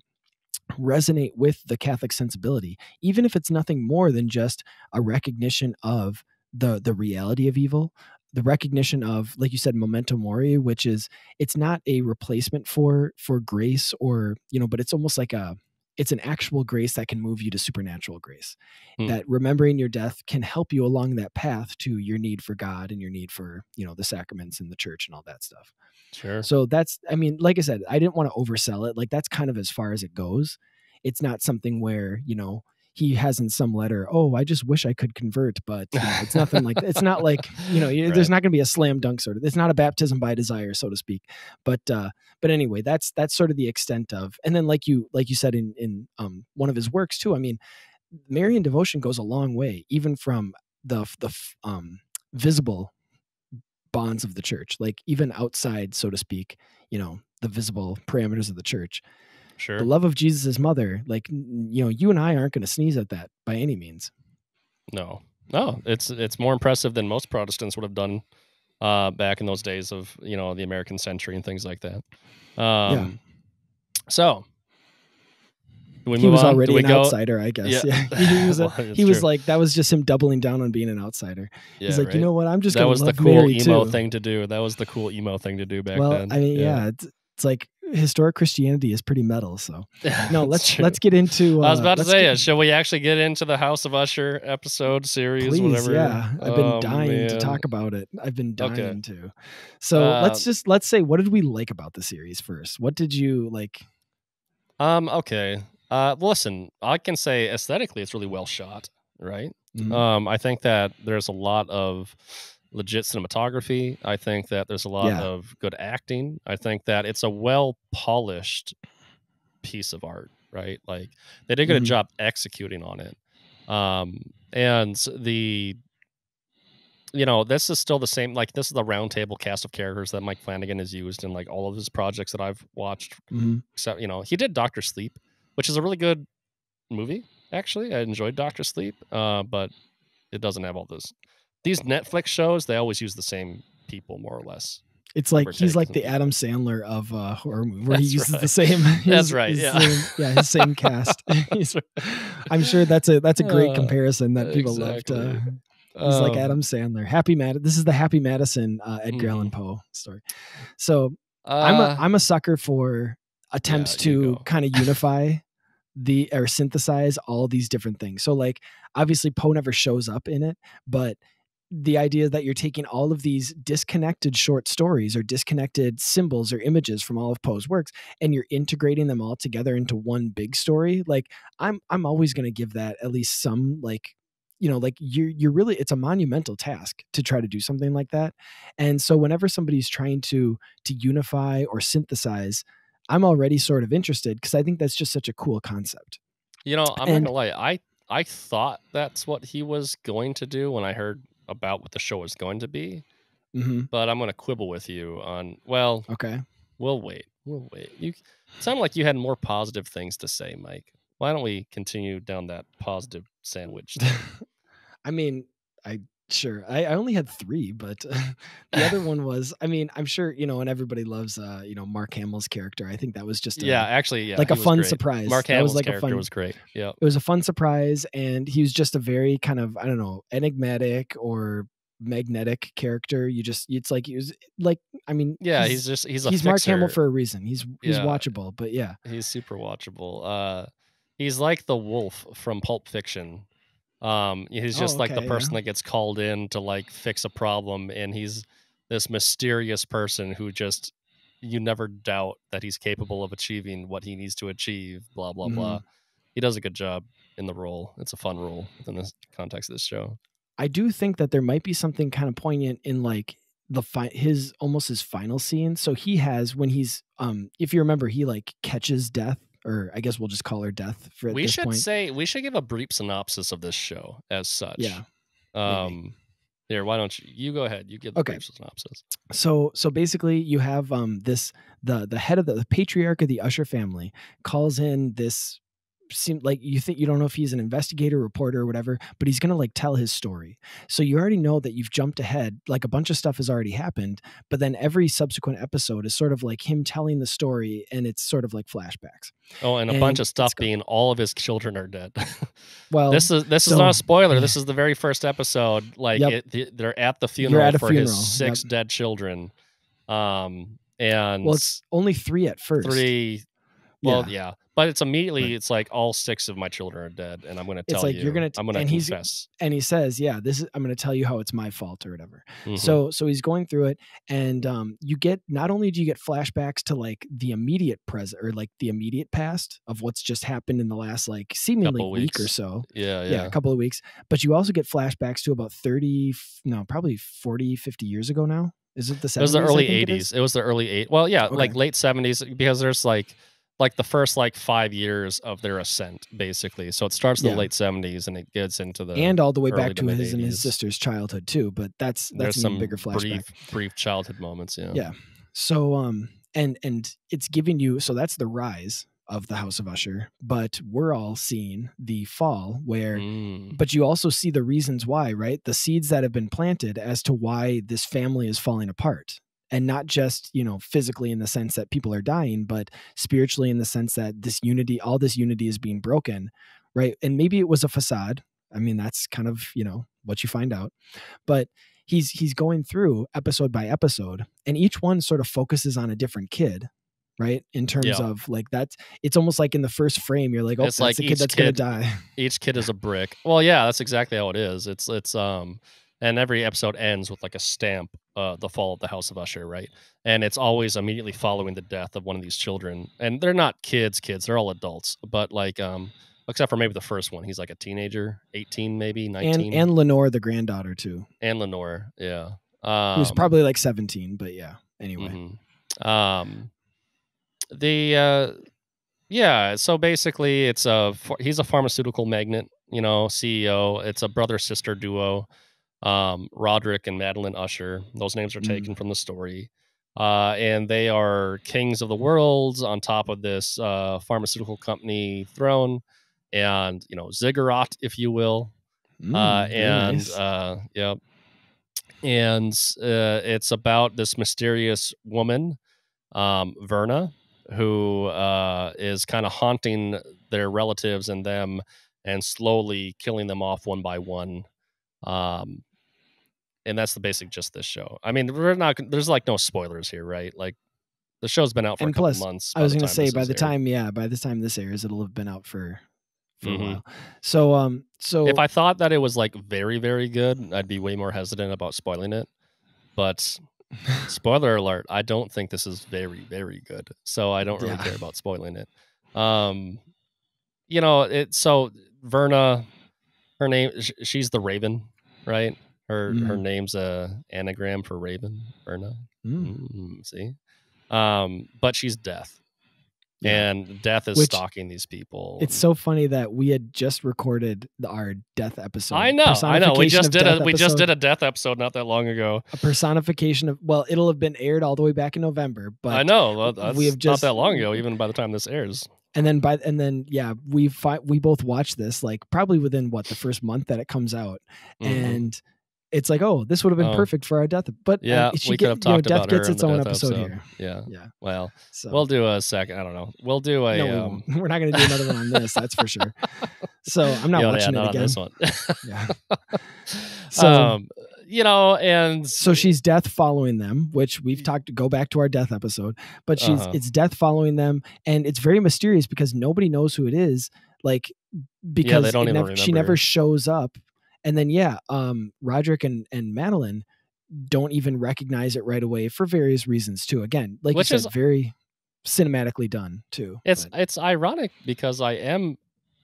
resonate with the Catholic sensibility, even if it's nothing more than just a recognition of the reality of evil, the recognition of, like you said, memento mori, which is, it's not a replacement for grace, or, you know, but it's almost like it's an actual grace that can move you to supernatural grace, that remembering your death can help you along that path to your need for God and your need for, you know, the sacraments and the church and all that stuff. Sure. So that's, I mean, like I said, I didn't want to oversell it. Like, that's kind of as far as it goes. It's not something where, you know, he has in some letter, oh, I just wish I could convert, but you know, it's nothing like, it's not like, you know, right. There's not going to be a slam dunk sort of, it's not a baptism by desire, so to speak. But anyway, that's sort of the extent of, and then like you said, in one of his works too, I mean, Marian devotion goes a long way, even from the visible bonds of the church, like even outside, so to speak, you know, the visible parameters of the church. Sure. The love of Jesus' mother, like, you know, you and I aren't going to sneeze at that by any means. No, no, it's more impressive than most Protestants would have done back in those days of, you know, the American century and things like that. So he was already an outsider, I guess. Yeah. He was like, that was just him doubling down on being an outsider. Yeah, he's like, right? You know what? I'm just going to love Mary too. That was the cool emo thing to do. That was the cool emo thing to do back then. I mean, yeah it's like, historic Christianity is pretty metal, so no. Let's get into. I was about to say, shall we actually get into the House of Usher episode series? Please, whatever. Yeah, I've been dying to talk about it. I've been dying to. So let's say, what did we like about the series first? What did you like? Listen, I can say aesthetically, it's really well shot, right? I think that there's a lot of legit cinematography. I think that there's a lot of good acting. I think that it's a well polished piece of art, right? Like, they did a good job executing on it. And this is still the same, like, this is the round table cast of characters that Mike Flanagan has used in like all of his projects that I've watched. So, you know, he did Doctor Sleep, which is a really good movie. Actually, I enjoyed Doctor Sleep, but it doesn't have all this. These Netflix shows, they always use the same people, more or less. It's like he's like the Adam Sandler of horror movies, where he uses the same. That's right. His same cast. I'm sure that's a great comparison that people loved. He's like Adam Sandler. This is the Happy Madison Edgar Allan Poe story. So I'm a sucker for attempts to kind of unify or synthesize all these different things. So like, obviously Poe never shows up in it, but the idea that you're taking all of these disconnected short stories or disconnected symbols or images from all of Poe's works, and you're integrating them all together into one big story. Like, I'm always going to give that at least some, like, you know, like you're really, it's a monumental task to try to do something like that. And so whenever somebody's trying to unify or synthesize, I'm already sort of interested, because I think that's just such a cool concept. You know, I'm not going to lie. I thought that's what he was going to do when I heard about what the show is going to be, but I'm going to quibble with you on, well, okay, we'll wait. You sound like you had more positive things to say, Mike. Why don't we continue down that positive sandwich? I mean, I only had three, but the other one was, I mean, I'm sure, you know, and everybody loves, you know, Mark Hamill's character. I think that was just like a fun surprise. Mark Hamill's character was great. Yeah, it was a fun surprise. And he was just a very kind of, I don't know, enigmatic or magnetic character. He's Mark Hamill for a reason. He's watchable, but he's super watchable. He's like the wolf from Pulp Fiction. He's just like the person that gets called in to like fix a problem, and he's this mysterious person who just, you never doubt that he's capable of achieving what he needs to achieve, blah blah blah. He does a good job in the role. It's a fun role within the context of this show. I do think that there might be something kind of poignant in like his final scene. So he has, when he's if you remember, he like catches Death, or I guess we'll just call her Death for this point. We should give a brief synopsis of this show as such. Yeah. Here, why don't you go ahead. You give the brief synopsis. So basically you have the head of the patriarch of the Usher family calls in this seem like you think, you don't know if he's an investigator, reporter, or whatever, but he's going to like tell his story. So you already know that you've jumped ahead, like a bunch of stuff has already happened, but then every subsequent episode is sort of like him telling the story, and it's sort of like flashbacks. Oh, and a bunch of stuff being all of his children are dead. Well, this is not a spoiler. This is the very first episode. Like they're at the funeral for his six dead children. And well, it's only three at first. Well, yeah. But it's immediately, it's like all six of my children are dead, and I'm going to tell you. I'm going to confess. And he says, "Yeah, this is. I'm going to tell you how it's my fault or whatever." Mm-hmm. So he's going through it, and you get, not only do you get flashbacks to like the immediate present or like the immediate past of what's just happened in the last like seemingly week or so, a couple of weeks, but you also get flashbacks to about 30, no, probably 40, 50 years ago now. Is it the 70s? It was the early 80s. It was the early 80s. Well, yeah, like late 70s, because there's like the first like 5 years of their ascent, basically. So it starts in the late 70s and it gets into the all the way back to his 80s. And his sister's childhood too. But that's some bigger flashback. Brief childhood moments. Yeah. Yeah. So and it's giving you, so that's the rise of the House of Usher, but we're all seeing the fall where, but you also see the reasons why, right? The seeds that have been planted as to why this family is falling apart. And not just, you know, physically in the sense that people are dying, but spiritually in the sense that this unity, all this unity is being broken, right? And maybe it was a facade. I mean, that's kind of, you know, what you find out. But he's going through episode by episode, and each one sort of focuses on a different kid, right? In terms of like that's, it's almost like in the first frame, you're like, oh, it's like the kid that's going to die. Each kid is a brick. Well, yeah, that's exactly how it is. And every episode ends with like a stamp, the fall of the House of Usher, right? And it's always immediately following the death of one of these children. And they're not kids, they're all adults. But like, except for maybe the first one, he's like a teenager, 18 maybe, 19. And Lenore, the granddaughter too. And Lenore, yeah. Who's probably like 17, but yeah, anyway. Mm-hmm. So basically it's he's a pharmaceutical magnate, you know, CEO. It's a brother-sister duo. Roderick and Madeline Usher. Those names are taken from the story. And they are kings of the world on top of this pharmaceutical company throne, and, you know, ziggurat, if you will. And it's about this mysterious woman, Verna, who is kind of haunting their relatives and them and slowly killing them off one by one. And that's the basic gist of this show. I mean, there's like no spoilers here, right? Like the show's been out for a couple months. I was going to say by the time this airs, it'll have been out for a while. So, if I thought that it was like very, very good, I'd be way more hesitant about spoiling it, but spoiler alert, I don't think this is very, very good. So I don't really care about spoiling it. So Verna, her name, she's the Raven, right? Her name's a anagram for Raven, Verna. See, but she's death, and death is stalking these people. It's so funny that we had just recorded our death episode. I know. We just did a death episode not that long ago. A personification of it'll have been aired all the way back in November, but I know that's not that long ago. Even by the time this airs. And then we both watched this like probably within the first month that it comes out, and it's like, oh, this would have been perfect for our death. But yeah, we could have talked about her. Death gets its own episode here. Yeah. Well, we'll do a second. I don't know. We'll do a. No, we're not going to do another one on this. That's for sure. So I'm not watching it again. This one. So. And so she's death following them, which we've talked. Go back to our death episode, but it's death following them, and it's very mysterious because nobody knows who it is. Like because she never shows up, and then Roderick and Madeline don't even recognize it right away for various reasons too. Again, like which you said, is very cinematically done too. It's ironic because I am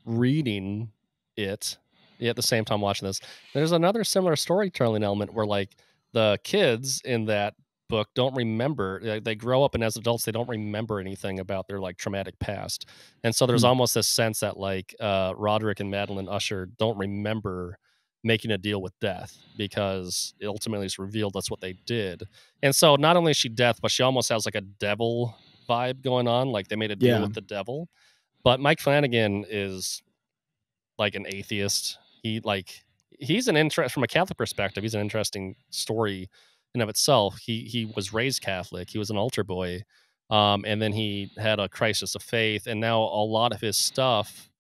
reading it. At the same time watching this, there's another similar storytelling element where like the kids in that book don't remember, they grow up and as adults they don't remember anything about their like traumatic past, and so there's almost this sense that like Roderick and Madeline Usher don't remember making a deal with death because it ultimately is revealed that's what they did. And so not only is she death, but she almost has like a devil vibe going on, like they made a deal with the devil. But Mike Flanagan is like an atheist. He's an interest from a Catholic perspective. He's an interesting story in of itself. He was raised Catholic. He was an altar boy. And then he had a crisis of faith. And now a lot of his stuff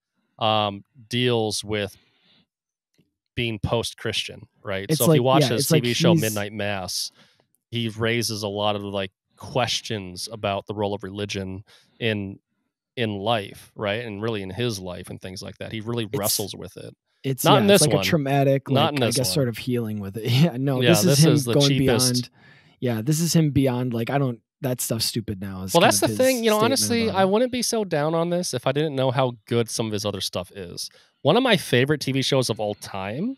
deals with being post-Christian, right? It's so if you watch his TV show Midnight Mass, he raises a lot of like questions about the role of religion in life, right? And really in his life and things like that. He really wrestles with it. It's not in this like one. A traumatic, not like, I guess, one. Sort of healing with it. Yeah, no, yeah, this is him going cheapest. Beyond. Yeah, this is him beyond like, I don't, that stuff's stupid now. Well, that's the thing. You know, honestly, I wouldn't be so down on this if I didn't know how good some of his other stuff is. One of my favorite TV shows of all time,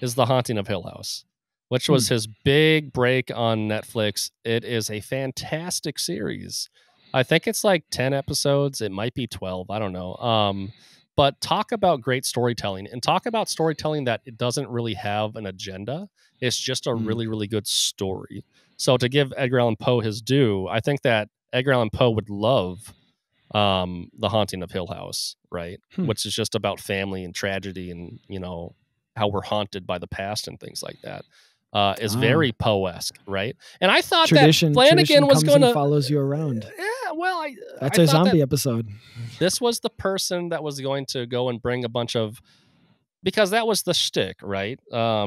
is The Haunting of Hill House, which was his big break on Netflix. It is a fantastic series. I think it's like 10 episodes. It might be 12. I don't know. But talk about great storytelling, and talk about storytelling that it doesn't really have an agenda. It's just a really, really good story. So to give Edgar Allan Poe his due, I think that Edgar Allan Poe would love The Haunting of Hill House, right? Which is just about family and tragedy and, you know, how we're haunted by the past and things like that. Is very Poe-esque, right? And I thought that Flanagan was going to follows you around. Yeah, well, that's a zombie episode. This was the person that was going to go and bring a bunch of, because that was the shtick, right?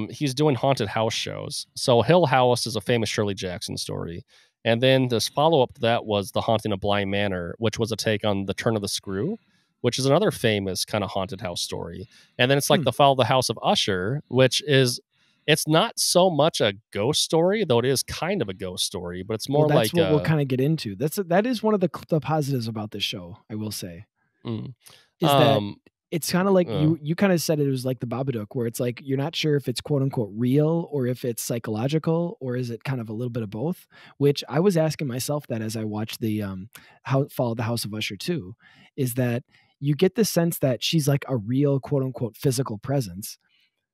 He's doing haunted house shows. So Hill House is a famous Shirley Jackson story, and then this follow-up to that was The Haunting of Bly Manor, which was a take on The Turn of the Screw, which is another famous kind of haunted house story. And then it's like the Fall of the House of Usher, which is. It's not so much a ghost story, though it is kind of a ghost story, but it's more that's like... That's what we'll kind of get into. That is one of the positives about this show, I will say. Is that it's kind of like, you kind of said it was like the Babadook, where it's like, you're not sure if it's quote-unquote real, or if it's psychological, or is it kind of a little bit of both, which I was asking myself that as I watched the Fall of the House of Usher 2, is that you get the sense that she's like a real quote-unquote physical presence.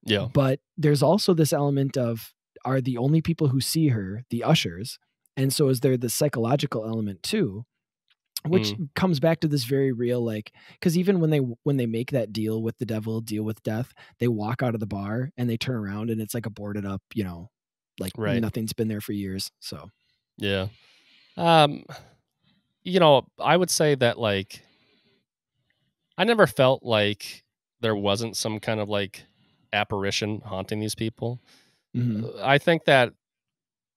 Yeah. But there's also this element of, are the only people who see her the ushers? And so is there the psychological element too, which comes back to this very real, like, because even when they make that deal with the devil, deal with death, they walk out of the bar and they turn around and it's like a boarded up, you know, like nothing's been there for years. So, yeah. You know, I would say that like, I never felt like there wasn't some kind of like, apparition haunting these people. I think that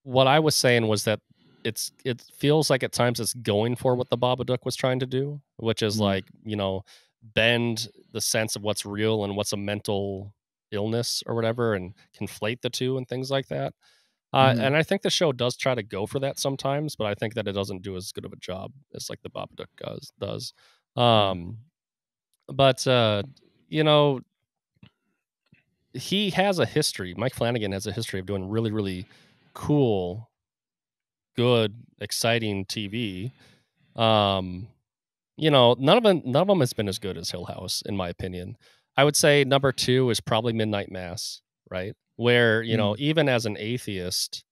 what I was saying was that it feels like at times it's going for what the Babadook was trying to do, which is like, you know, bend the sense of what's real and what's a mental illness or whatever, and conflate the two and things like that. And I think the show does try to go for that sometimes, but I think that it doesn't do as good of a job as like the Babadook does. You know, he has a history. Mike Flanagan has a history of doing really, really cool, good, exciting TV. You know, none of them has been as good as Hill House, in my opinion. I would say number two is probably Midnight Mass, right? Where, you know, even as an atheist,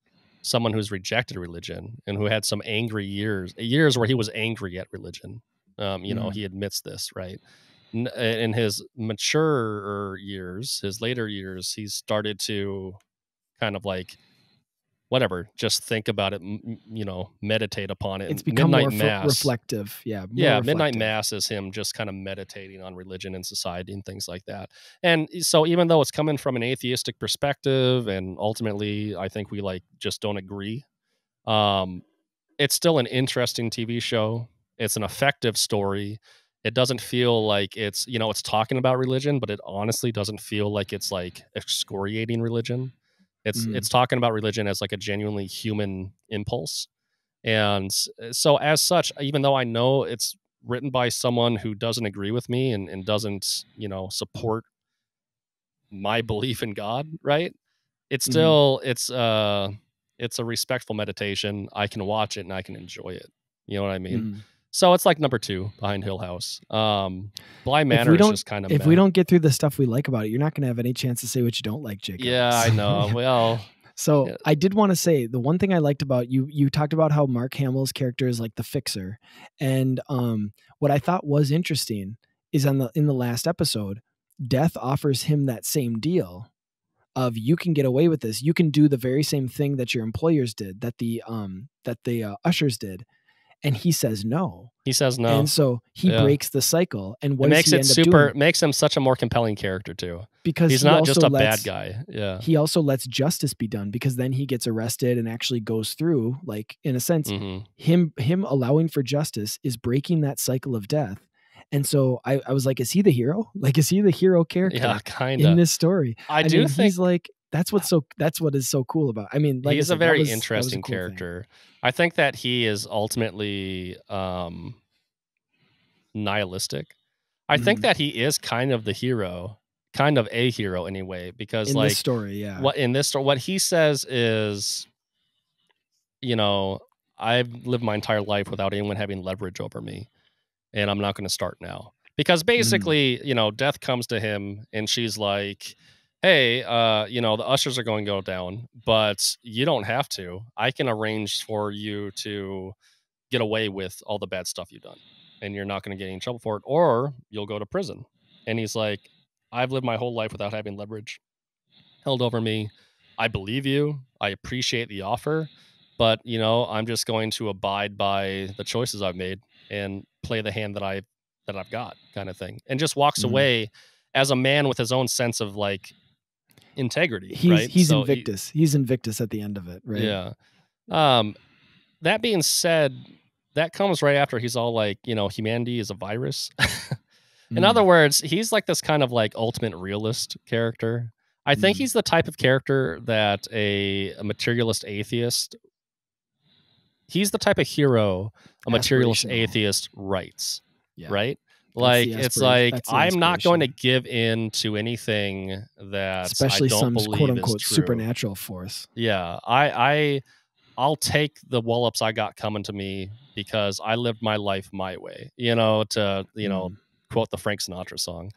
someone who's rejected religion and who had some angry years where he was angry at religion. You know, he admits this, right? In his maturer years, his later years, he started to kind of like, whatever, just think about it, you know, meditate upon it. It's become more reflective. Yeah. Yeah. Midnight Mass is him just kind of meditating on religion and society and things like that. And so even though it's coming from an atheistic perspective, and ultimately I think we like just don't agree, it's still an interesting TV show. It's an effective story. It doesn't feel like it's, you know, it's talking about religion, but it honestly doesn't feel like it's like excoriating religion. It's talking about religion as like a genuinely human impulse. And so as such, even though I know it's written by someone who doesn't agree with me and doesn't, you know, support my belief in God, right? It's still, it's a respectful meditation. I can watch it and I can enjoy it. You know what I mean? So it's like number two behind Hill House. Bly Manor is just kind of... If we don't get through the stuff we like about it, you're not going to have any chance to say what you don't like, Jacob. Yeah, I know. Well, So yeah. I did want to say the one thing I liked about you, you talked about how Mark Hamill's character is like the fixer. And what I thought was interesting is in the last episode, Death offers him that same deal of you can get away with this. You can do the very same thing that your employers did, that the ushers did. And he says no. He says no. And so he breaks the cycle. And what does he end up doing? Makes him such a more compelling character too. Because he's not just a bad guy. Yeah. He also lets justice be done, because then he gets arrested and actually goes through, like, in a sense, him allowing for justice is breaking that cycle of death. And so I was like, is he the hero? Like, is he the hero character? Yeah, kind of. In this story? I mean, I think he's like, that's what is so cool about it. I mean, like, he's a very interesting character. I think that he is ultimately nihilistic. I think that he is kind of the hero, kind of a hero anyway, because like this story, yeah. What he says is, you know, I've lived my entire life without anyone having leverage over me, and I'm not going to start now. Because basically, you know, Death comes to him and she's like, hey, you know, the ushers are going to go down, but you don't have to. I can arrange for you to get away with all the bad stuff you've done, and you're not going to get in trouble for it, or you'll go to prison. And he's like, I've lived my whole life without having leverage held over me. I believe you. I appreciate the offer, but, you know, I'm just going to abide by the choices I've made and play the hand that I've got, kind of thing. And just walks away as a man with his own sense of, like, integrity. He's Invictus. He's Invictus at the end of it, right? Yeah. That being said, that comes right after he's all like, you know, humanity is a virus. In other words, he's like this kind of like ultimate realist character. I think he's the type of character that a materialist atheist, he's the type of hero a materialist atheist writes, right? Like, it's like, I'm not going to give in to anything that especially I don't believe is true. Especially some quote-unquote supernatural force. Yeah, I'll take the wallops I got coming to me because I lived my life my way, you know, to, you know, quote the Frank Sinatra song.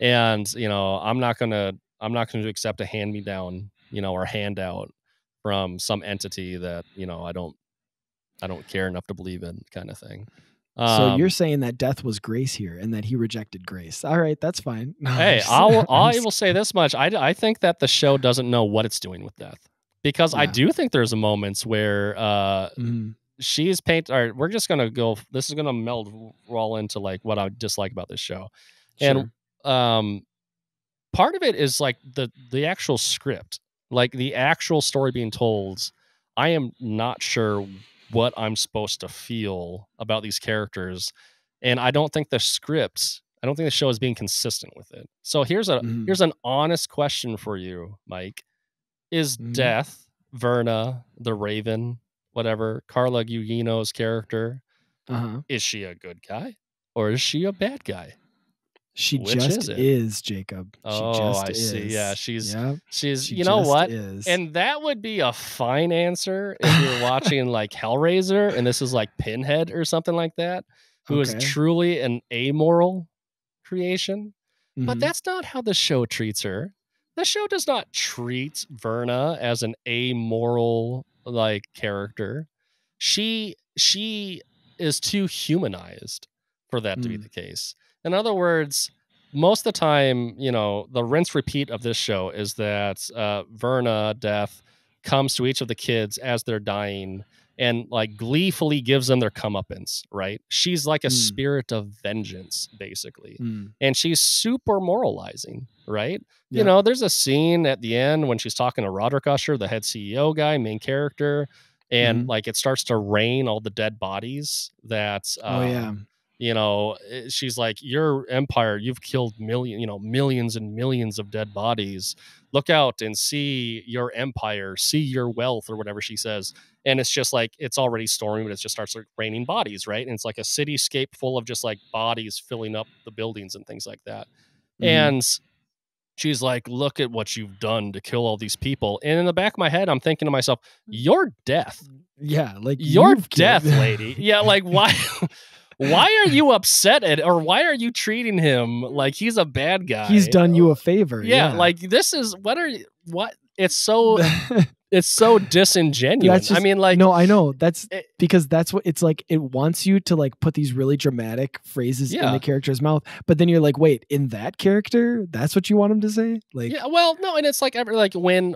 And, you know, I'm not going to accept a hand-me-down, you know, or handout from some entity that, you know, I don't care enough to believe in, kind of thing. So you're saying that Death was grace here and that he rejected grace. All right, that's fine. No, hey, I will say this much. I think that the show doesn't know what it's doing with Death, because I do think there's moments where she's painted. All right, we're just going to go. This is going to meld all into like what I dislike about this show. Sure. And part of it is like the actual script, like the actual story being told. I am not sure what I'm supposed to feel about these characters. And I don't think the show is being consistent with it. So here's an honest question for you, Mike. Is Death, Verna, the Raven, whatever, Carla Gugino's character, is she a good guy or is she a bad guy? She is Jacob. I see. Yeah, she's. You know what? Is. And that would be a fine answer if you're watching like Hellraiser, and this is like Pinhead or something like that, who is truly an amoral creation. But that's not how the show treats her. The show does not treat Verna as an amoral like character. She is too humanized for that to be the case. In other words, most of the time, you know, the rinse repeat of this show is that Verna, Death, comes to each of the kids as they're dying and like gleefully gives them their comeuppance, right? She's like a spirit of vengeance, basically. And she's super moralizing, right? Yeah. You know, there's a scene at the end when she's talking to Roderick Usher, the head CEO guy, main character, and like it starts to rain all the dead bodies that... You know, she's like, your empire, you've killed millions and millions of dead bodies. Look out and see your empire, see your wealth, or whatever she says. And it's just like, it's already storming, but it just starts like raining bodies, right? And it's like a cityscape full of just like bodies filling up the buildings and things like that. And she's like, look at what you've done to kill all these people. And in the back of my head, I'm thinking to myself, your death. Yeah, like your death, lady. Yeah, like why... Why are you upset at, or why are you treating him like he's a bad guy? He's done you a favor. Yeah, like this is what it's so It's so disingenuous. I mean, like, no, I know that's it, because that's what it's like. It wants you to like put these really dramatic phrases in the character's mouth, but then you're like, wait, in that character, that's what you want him to say? Like, yeah, well, no, and it's like every like when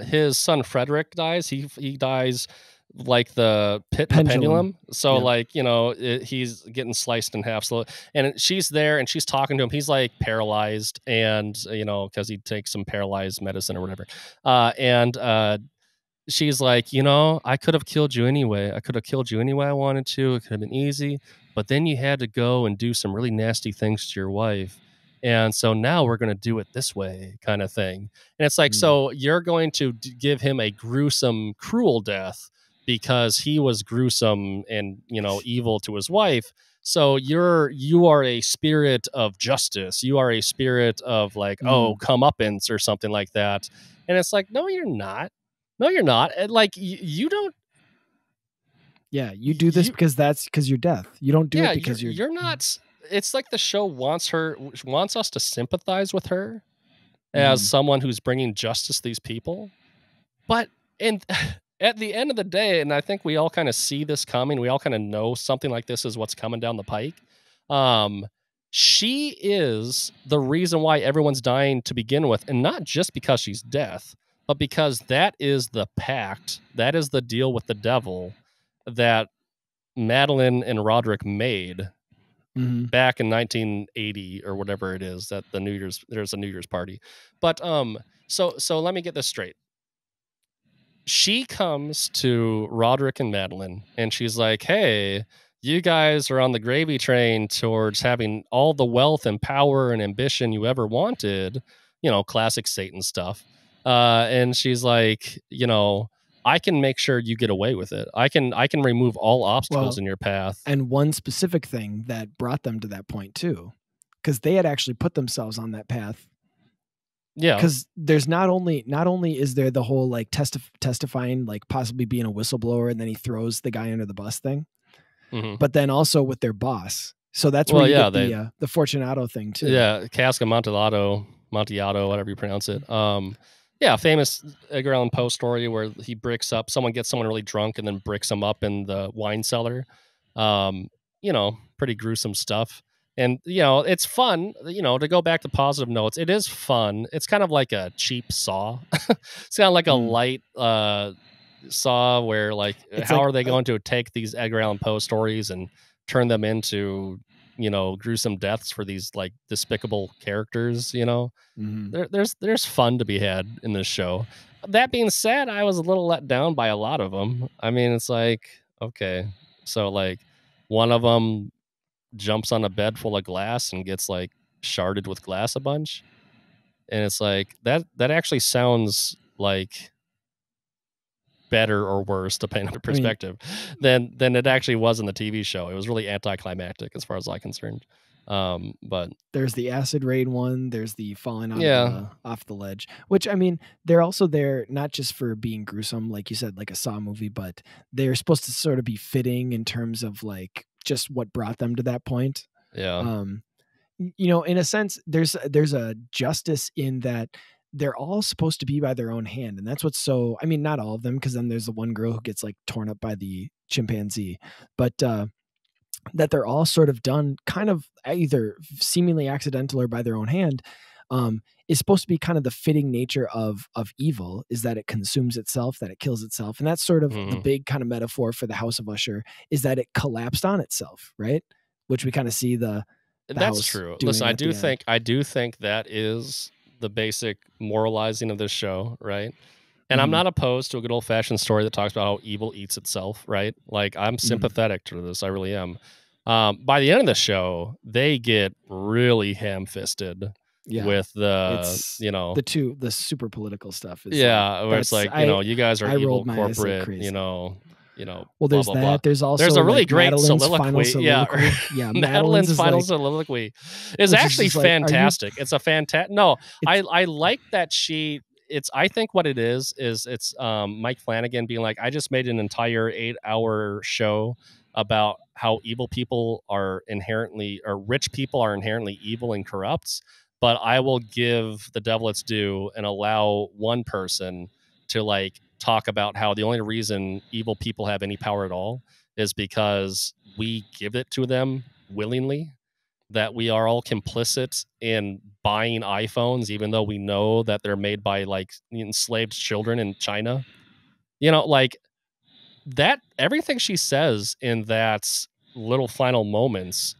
his son Frederick dies, he dies like the pendulum. So like, you know, he's getting sliced in half. So, and she's there and she's talking to him. He's like paralyzed and, you know, cause he takes some paralyzed medicine or whatever. She's like, you know, I could have killed you anyway. I could have killed you anyway. I wanted to, it could have been easy, but then you had to go and do some really nasty things to your wife. And so now we're going to do it this way kind of thing. And it's like, so you're going to give him a gruesome, cruel death because he was gruesome and, you know, evil to his wife. So you are a spirit of justice. You are a spirit of like, comeuppance or something like that. And it's like, no, you're not. No, you're not. And like, you don't. Yeah, you do this because you're death. You don't do it because you're not. It's like the show wants us to sympathize with her as someone who's bringing justice to these people. But at the end of the day, and I think we all kind of see this coming, we all kind of know something like this is what's coming down the pike. She is the reason why everyone's dying to begin with, and not just because she's death, but because that is the pact, that is the deal with the devil that Madeline and Roderick made back in 1980 or whatever it is, that there's a New Year's party. But so let me get this straight. She comes to Roderick and Madeline and she's like, hey, you guys are on the gravy train towards having all the wealth and power and ambition you ever wanted, you know, classic Satan stuff. And she's like, you know, I can make sure you get away with it. I can remove all obstacles in your path. And one specific thing that brought them to that point too, because they had actually put themselves on that path. Yeah, because there's not only is there the whole like testifying, like possibly being a whistleblower, and then he throws the guy under the bus thing, but then also with their boss. So that's where you get the Fortunato thing too. Yeah, Casca Montiato, whatever you pronounce it. Yeah, famous Edgar Allan Poe story where he bricks up someone, gets someone really drunk, and then bricks them up in the wine cellar. You know, pretty gruesome stuff. And, you know, it's fun, you know, to go back to positive notes. It is fun. It's kind of like a cheap Saw. It's kind of like a light Saw where, like, it's how like, are they going to take these Edgar Allan Poe stories and turn them into, you know, gruesome deaths for these, like, despicable characters, you know? There's fun to be had in this show. That being said, I was a little let down by a lot of them. I mean, it's like, okay, so, like, one of them jumps on a bed full of glass and gets like sharded with glass a bunch, and it's like that actually sounds like better or worse depending on perspective than it actually was in the TV show. It was really anticlimactic as far as I'm concerned. But there's the acid rain one, there's the falling off the ledge, which, I mean, they're also there not just for being gruesome, like you said, like a Saw movie, but they're supposed to sort of be fitting in terms of like just what brought them to that point. Yeah. You know, in a sense, there's a justice in that they're all supposed to be by their own hand. And that's what's so, I mean, not all of them, because then there's the one girl who gets like torn up by the chimpanzee, but that they're all sort of done kind of either seemingly accidental or by their own hand, is supposed to be kind of the fitting nature of evil, is that it consumes itself, that it kills itself. And that's sort of the big kind of metaphor for the House of Usher, is that it collapsed on itself, right? Which we kind of see the that's house true. Listen, I do think that is the basic moralizing of this show, right? And I'm not opposed to a good old-fashioned story that talks about how evil eats itself, right? Like, I'm sympathetic to this. I really am. By the end of the show, they get really ham-fisted. Yeah, with the super political stuff. Is where it's like, you know, you guys are evil corporate, you know. Well, there's blah, blah, that. Blah. There's also a really like great soliloquy. Yeah, yeah. Madeline's final soliloquy is actually fantastic. It's a fantastic. No, I like that she. It's, I think what it is it's Mike Flanagan being like, I just made an entire 8-hour show about how evil people are inherently, or rich people are inherently evil and corrupt. But I will give the devil its due and allow one person to like talk about how the only reason evil people have any power at all is because we give it to them willingly, that we are all complicit in buying iPhones, even though we know that they're made by like enslaved children in China, you know, like that, everything she says in that little final moments,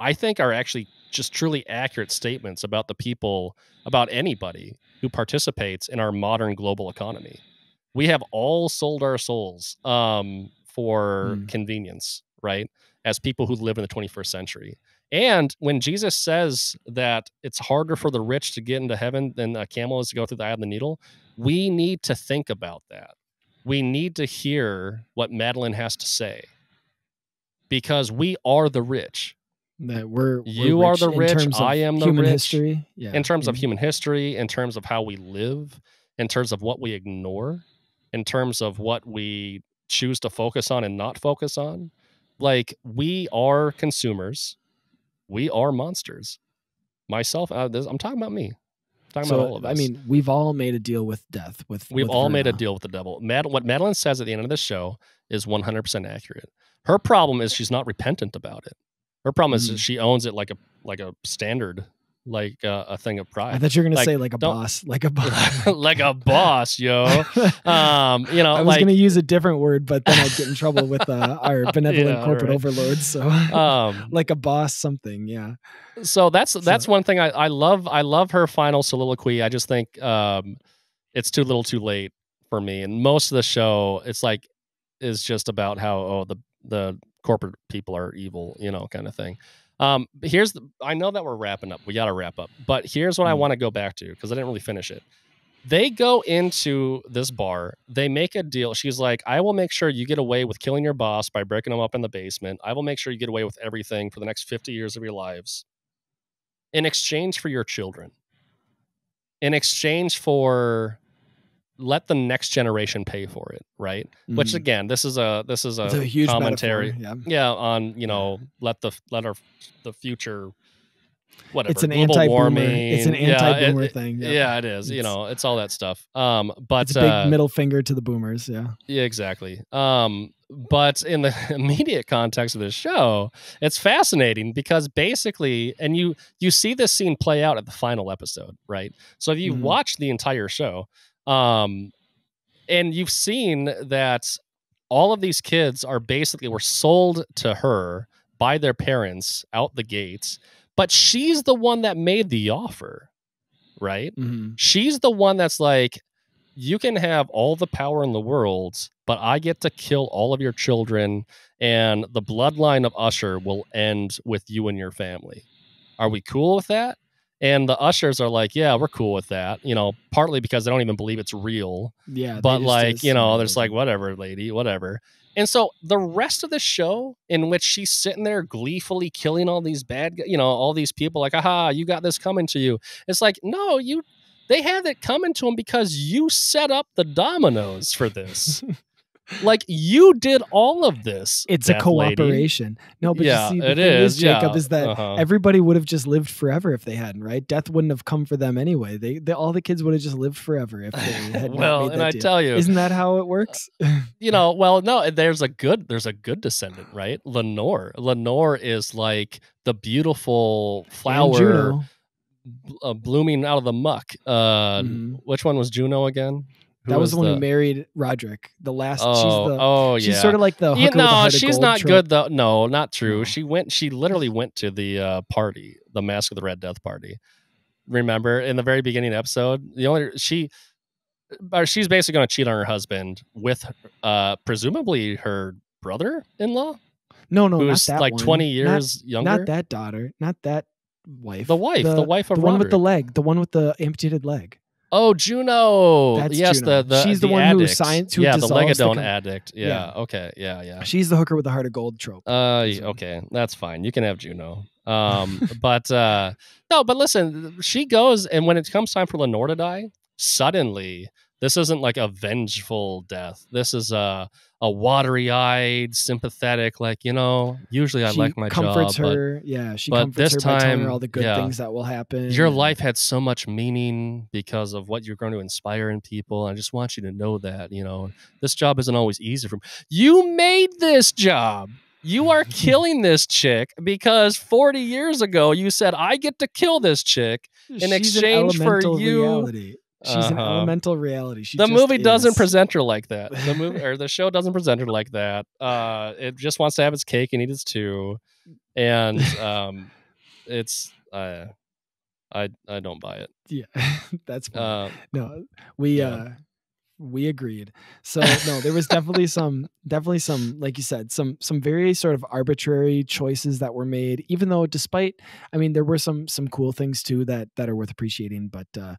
I think are actually just truly accurate statements about the people, about anybody who participates in our modern global economy. We have all sold our souls for convenience, right? As people who live in the 21st century. And when Jesus says that it's harder for the rich to get into heaven than a camel is to go through the eye of the needle, we need to think about that. We need to hear what Madeline has to say, because we are the rich. That we're rich, are the rich. I am the human rich. History. Yeah. In terms of human history, in terms of how we live, in terms of what we ignore, in terms of what we choose to focus on and not focus on. Like, we are consumers. We are monsters. Myself, I'm talking about me. I'm talking about all of us. I mean, we've all made a deal with death. We've all made a deal with the devil. What Madeline says at the end of this show is 100% accurate. Her problem is she's not repentant about it. Her problem is that she owns it like a standard, like a thing of pride. I thought you were going to say like a boss, like a boss, yo. You know, I was going to use a different word, but then I'd get in trouble with our benevolent corporate overlords. So like a boss, something. Yeah. So that's one thing I love her final soliloquy. I just think it's too little too late for me. And most of the show is just about how, the corporate people are evil, you know, kind of thing. I know that we're wrapping up. We got to wrap up. But here's what I want to go back to, because I didn't really finish it. They go into this bar. They make a deal. She's like, I will make sure you get away with killing your boss by breaking him up in the basement. I will make sure you get away with everything for the next 50 years of your lives in exchange for your children, in exchange for... let the next generation pay for it, right? Which again, this is a huge commentary, metaphor, on let the future, whatever. It's an anti-boomer. It's an anti-boomer thing. Yeah. Yeah, it is. It's all that stuff. But it's a big middle finger to the boomers. Yeah. Yeah, exactly. But in the immediate context of this show, it's fascinating because basically, and you see this scene play out at the final episode, right? So if you watch the entire show. And you've seen that all of these kids were sold to her by their parents out the gates, but she's the one that made the offer, right? She's the one that's like, you can have all the power in the world, but I get to kill all of your children, and the bloodline of Usher will end with you and your family. Are we cool with that? And the ushers are like, yeah, we're cool with that. Partly because they don't even believe it's real. Yeah. But they're just like, whatever, lady, whatever. And so the rest of the show, in which she's sitting there gleefully killing all these bad, all these people, like, aha, you got this coming to you. It's like, no, they have it coming to them because you set up the dominoes for this. Like, you did all of this. It's a cooperation. Lady. No, but yeah, you see, the thing is, Jacob, is that everybody would have just lived forever if they hadn't, right? Death wouldn't have come for them anyway. All the kids would have just lived forever if they had not made that deal. I tell you. Isn't that how it works? There's a good descendant, right? Lenore. Lenore is like the beautiful flower blooming out of the muck. Which one was Juno again? That was the one who married Roderick. The last. She's sort of like the. No, she's not good though. No, not true. She literally went to the party, the Mask of the Red Death party. Remember in the very beginning episode, she's basically going to cheat on her husband with presumably her brother-in-law. No, who's not that like one. 20 years younger. Not that daughter. Not that wife. The wife of the Roderick. One with the leg. The one with the amputated leg. Oh, Juno. That's Juno. She's the one addict. who the Legodon addict. Yeah. Okay. Yeah. She's the hooker with the heart of gold trope. Okay. That's fine. You can have Juno. but listen, she goes, and when it comes time for Lenore to die, suddenly This isn't like a vengeful death. This is a watery-eyed, sympathetic, like, you know, usually I like my job. She comforts her. Yeah, she comforts her by telling her all the good things that will happen. Your life had so much meaning because of what you're going to inspire in people. I just want you to know that, you know, this job isn't always easy for me. You made this job. You are killing this chick because 40 years ago you said, I get to kill this chick in exchange for you. Reality. She's an elemental reality. She doesn't present her like that. The movie or the show doesn't present her like that. It just wants to have its cake and eat its too. And it's I don't buy it. Yeah, that's no. We agreed. So no, there was definitely some, like you said, some very sort of arbitrary choices that were made. Even though, despite, I mean, there were some cool things too that are worth appreciating, but.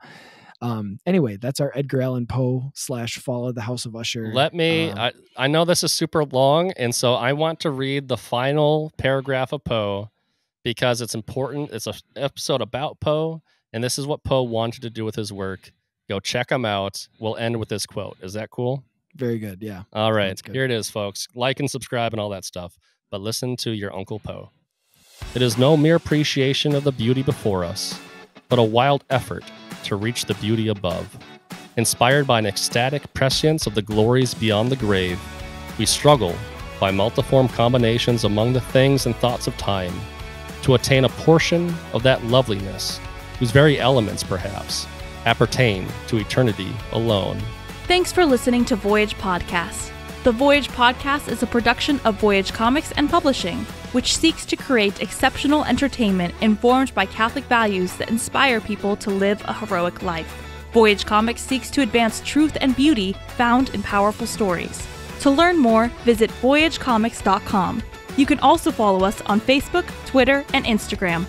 Anyway, that's our Edgar Allan Poe / Fall of the House of Usher. Let me, I know this is super long, and so I want to read the final paragraph of Poe because it's important. It's an episode about Poe, and this is what Poe wanted to do with his work. Go check him out. We'll end with this quote. Is that cool? Very good, yeah. All right, here it is, folks. Like and subscribe and all that stuff, but listen to your Uncle Poe. It is no mere appreciation of the beauty before us, but a wild effort to reach the beauty above. Inspired by an ecstatic prescience of the glories beyond the grave, we struggle, by multiform combinations among the things and thoughts of time, to attain a portion of that loveliness, whose very elements, perhaps, appertain to eternity alone. Thanks for listening to Voyage Podcast. The Voyage Podcast is a production of Voyage Comics and Publishing, which seeks to create exceptional entertainment informed by Catholic values that inspire people to live a heroic life. Voyage Comics seeks to advance truth and beauty found in powerful stories. To learn more, visit voyagecomics.com. You can also follow us on Facebook, Twitter, and Instagram.